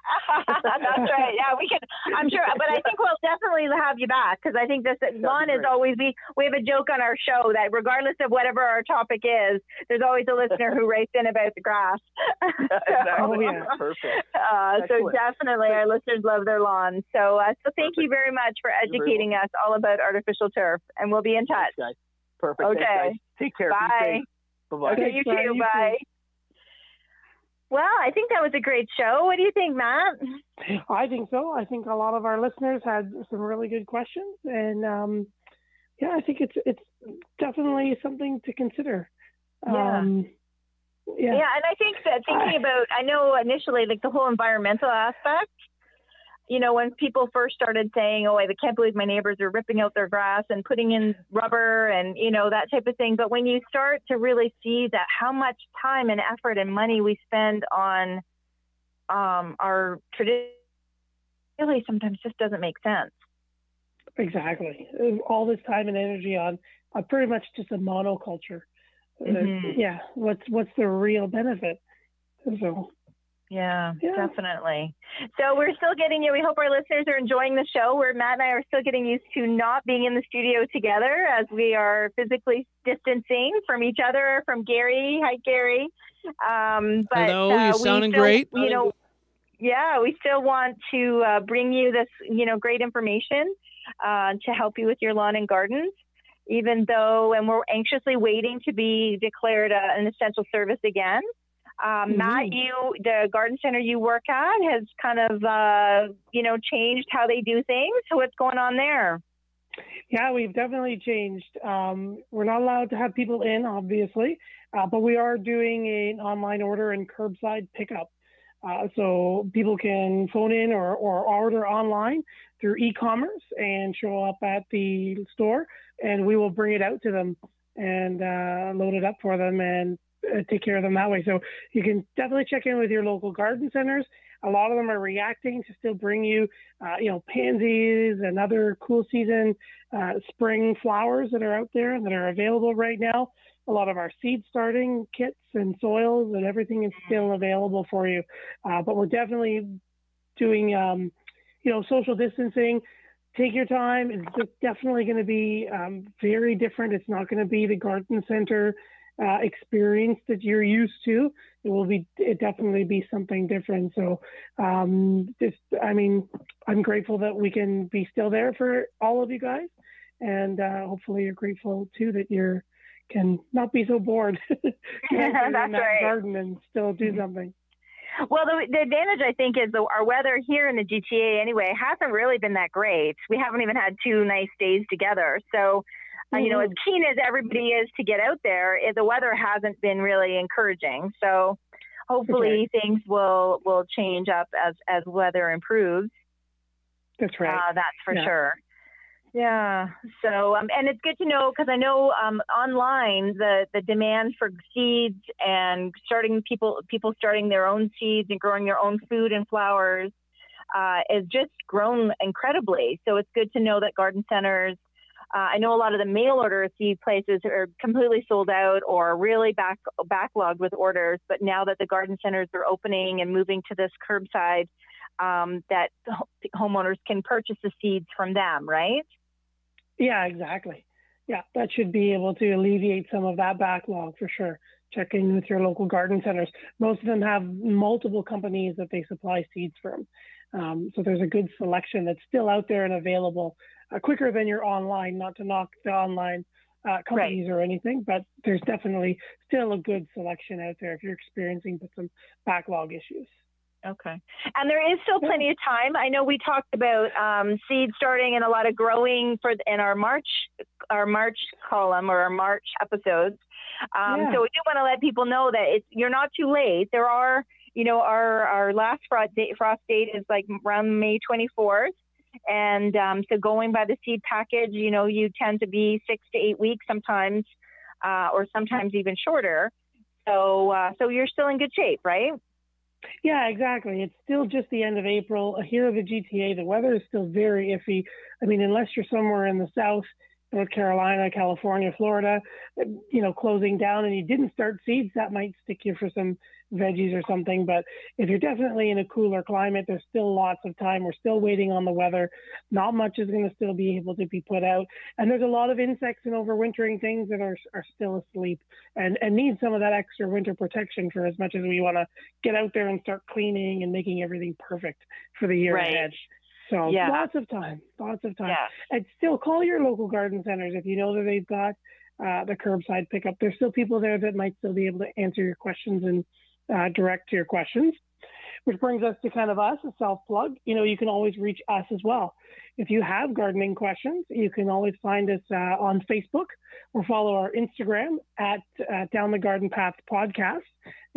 That's right. Yeah, we can. I'm sure. But I think we'll definitely have you back, because I think this one is always we, we have a joke on our show that regardless of whatever our topic is, there's always a listener who writes in about the grass. so, exactly. Yeah. Perfect. Uh, so definitely our listeners love their lawns. So, uh, so thank Perfect. you very much for educating us all about artificial turf, and we'll be in touch. Thanks, guys. Perfect. Okay. Thanks, guys. Take care. Bye. Bye-bye. Okay, you too. You Bye. Too. Well, I think that was a great show. What do you think, Matt? I think so. I think a lot of our listeners had some really good questions, and um, yeah, I think it's it's definitely something to consider. Yeah. Um, yeah. Yeah, and I think that thinking about, I know initially, like the whole environmental aspect. You know, when people first started saying, oh, I can't believe my neighbors are ripping out their grass and putting in rubber and, you know, that type of thing. But when you start to really see that how much time and effort and money we spend on um, our tradition, really sometimes just doesn't make sense. Exactly. All this time and energy on, on pretty much just a monoculture. Mm-hmm. Yeah. What's, what's the real benefit? So. Yeah, yeah, definitely. So we're still getting you. We hope our listeners are enjoying the show. Where Matt and I are still getting used to not being in the studio together, as we are physically distancing from each other, from Gary. Hi, Gary. Um, but, Hello, uh, you're sounding still, great. You know, yeah, we still want to uh, bring you this, you know, great information uh, to help you with your lawn and gardens. Even though, and we're anxiously waiting to be declared a, an essential service again. Um, Matt, you, the garden center you work at has kind of, uh, you know, changed how they do things. So what's going on there? Yeah, we've definitely changed. Um, we're not allowed to have people in, obviously, uh, but we are doing an online order and curbside pickup. Uh, so people can phone in or, or order online through e-commerce and show up at the store, and we will bring it out to them and uh, load it up for them and take care of them that way. So you can definitely check in with your local garden centers. A lot of them are reacting to still bring you, uh, you know, pansies and other cool season uh, spring flowers that are out there and that are available right now. A lot of our seed starting kits and soils and everything is still available for you. Uh, but we're definitely doing, um, you know, social distancing. Take your time. It's definitely going to be um, very different. It's not going to be the garden center Uh, experience that you're used to. It will be it definitely be something different. So um, just I mean I'm grateful that we can be still there for all of you guys, and uh, hopefully you're grateful too that you're can not be so bored. Yeah, that's in that right. Garden and still do something. Well, the, the advantage, I think, is the, our weather here in the G T A anyway hasn't really been that great. We haven't even had two nice days together. So, mm-hmm. uh, you know, as keen as everybody is to get out there, the weather hasn't been really encouraging. So hopefully okay. things will, will change up as, as weather improves. That's right. Uh, that's for yeah. sure. Yeah. So, um, and it's good to know, because I know um, online the, the demand for seeds and starting people people starting their own seeds and growing their own food and flowers uh, has just grown incredibly. So it's good to know that garden centers. Uh, I know a lot of the mail order seed places are completely sold out or really back backlogged with orders. But now that the garden centers are opening and moving to this curbside, um, that homeowners can purchase the seeds from them, right? Yeah, exactly. Yeah, that should be able to alleviate some of that backlog for sure. Check in with your local garden centers. Most of them have multiple companies that they supply seeds from. Um, so there's a good selection that's still out there and available uh, quicker than your online, not to knock the online uh, companies right. or anything, but there's definitely still a good selection out there if you're experiencing some backlog issues. Okay. And there is still plenty of time. I know we talked about um, seed starting and a lot of growing for in our March our March column or our March episodes. Um, yeah. So we do want to let people know that it's, you're not too late. There are, you know, our, our last frost date, frost date is like around May twenty-fourth. And um, so going by the seed package, you know, you tend to be six to eight weeks sometimes uh, or sometimes even shorter. So uh, so you're still in good shape, right? Yeah, exactly. It's still just the end of April. Here in the G T A, the weather is still very iffy. I mean, unless you're somewhere in the south, North Carolina, California, Florida, you know, closing down and you didn't start seeds, that might stick you for some veggies or something. But if you're definitely in a cooler climate, there's still lots of time. We're still waiting on the weather. Not much is going to still be able to be put out. And there's a lot of insects and overwintering things that are, are still asleep and, and need some of that extra winter protection for as much as we want to get out there and start cleaning and making everything perfect for the year right. ahead. So yeah. lots of time, lots of time. Yeah. And still call your local garden centers if you know that they've got uh, the curbside pickup. There's still people there that might still be able to answer your questions and uh, direct to your questions, which brings us to kind of us, a self-plug. You know, you can always reach us as well. If you have gardening questions, you can always find us uh, on Facebook or follow our Instagram at uh, Down the Garden Path Podcast.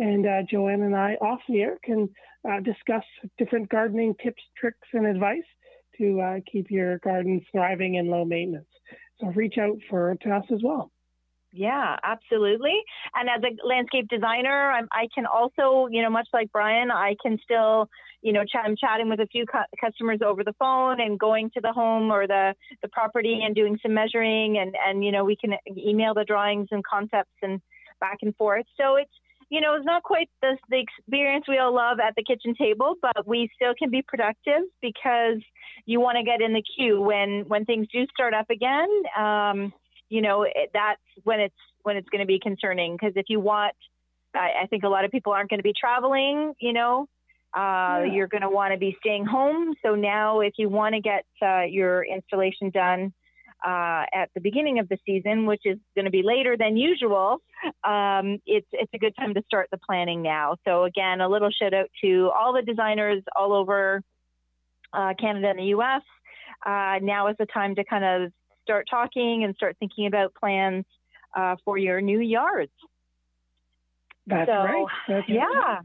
And uh, Joanne and I off the air can uh, discuss different gardening tips, tricks, and advice to uh, keep your garden thriving and low maintenance. So reach out for to us as well. Yeah, absolutely. And as a landscape designer, I'm, I can also, you know, much like Brian, I can still, you know, ch- I'm chatting with a few cu- customers over the phone and going to the home or the, the property and doing some measuring and, and, you know, we can email the drawings and concepts and back and forth. So it's, you know, it's not quite the, the experience we all love at the kitchen table, but we still can be productive because you want to get in the queue when, when things do start up again. Um, you know, it, that's when it's when it's going to be concerning, because if you want, I, I think a lot of people aren't going to be traveling, you know, uh, yeah. you're going to want to be staying home. So now if you want to get uh, your installation done uh, at the beginning of the season, which is going to be later than usual, um, it's, it's a good time to start the planning now. So again, a little shout out to all the designers all over uh, Canada and the U S. Uh, now is the time to kind of start talking and start thinking about plans uh, for your new yards. That's so, right. That's yeah. Right.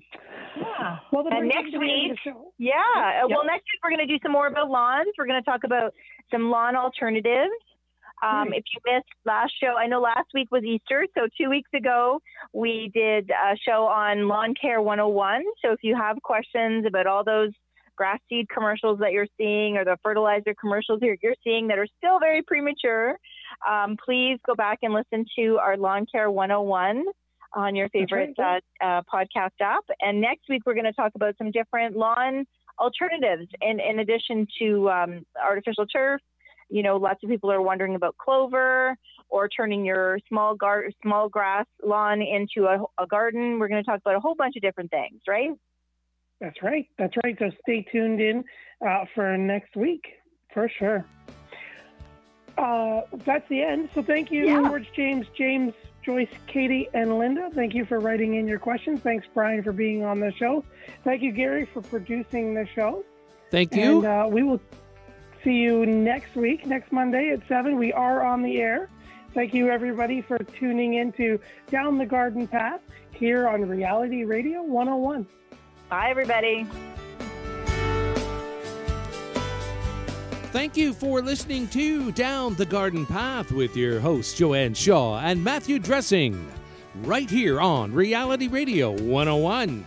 Yeah. Well, and next week, yeah. yeah. Well, next week we're going to do some more about lawns. We're going to talk about some lawn alternatives. Um, nice. If you missed last show, I know last week was Easter. So two weeks ago, we did a show on Lawn Care one oh one. So if you have questions about all those grass seed commercials that you're seeing or the fertilizer commercials you're, you're seeing that are still very premature, um, please go back and listen to our Lawn Care one oh one on your favorite right. uh, uh, podcast app. And next week, we're going to talk about some different lawn alternatives. And in addition to um, artificial turf, you know, lots of people are wondering about clover or turning your small gar- small grass lawn into a, a garden. We're going to talk about a whole bunch of different things, right? That's right. That's right. So stay tuned in uh, for next week, for sure. Uh, that's the end. So thank you, yeah. George James, James Joyce, Katie, and Linda. Thank you for writing in your questions. Thanks, Brian, for being on the show. Thank you, Gary, for producing the show. Thank you. And uh, we will see you next week, next Monday at seven. We are on the air. Thank you, everybody, for tuning in to Down the Garden Path here on Reality Radio one oh one. Bye, everybody. Thank you for listening to Down the Garden Path with your hosts, Joanne Shaw and Matthew Dressing, right here on Reality Radio one oh one.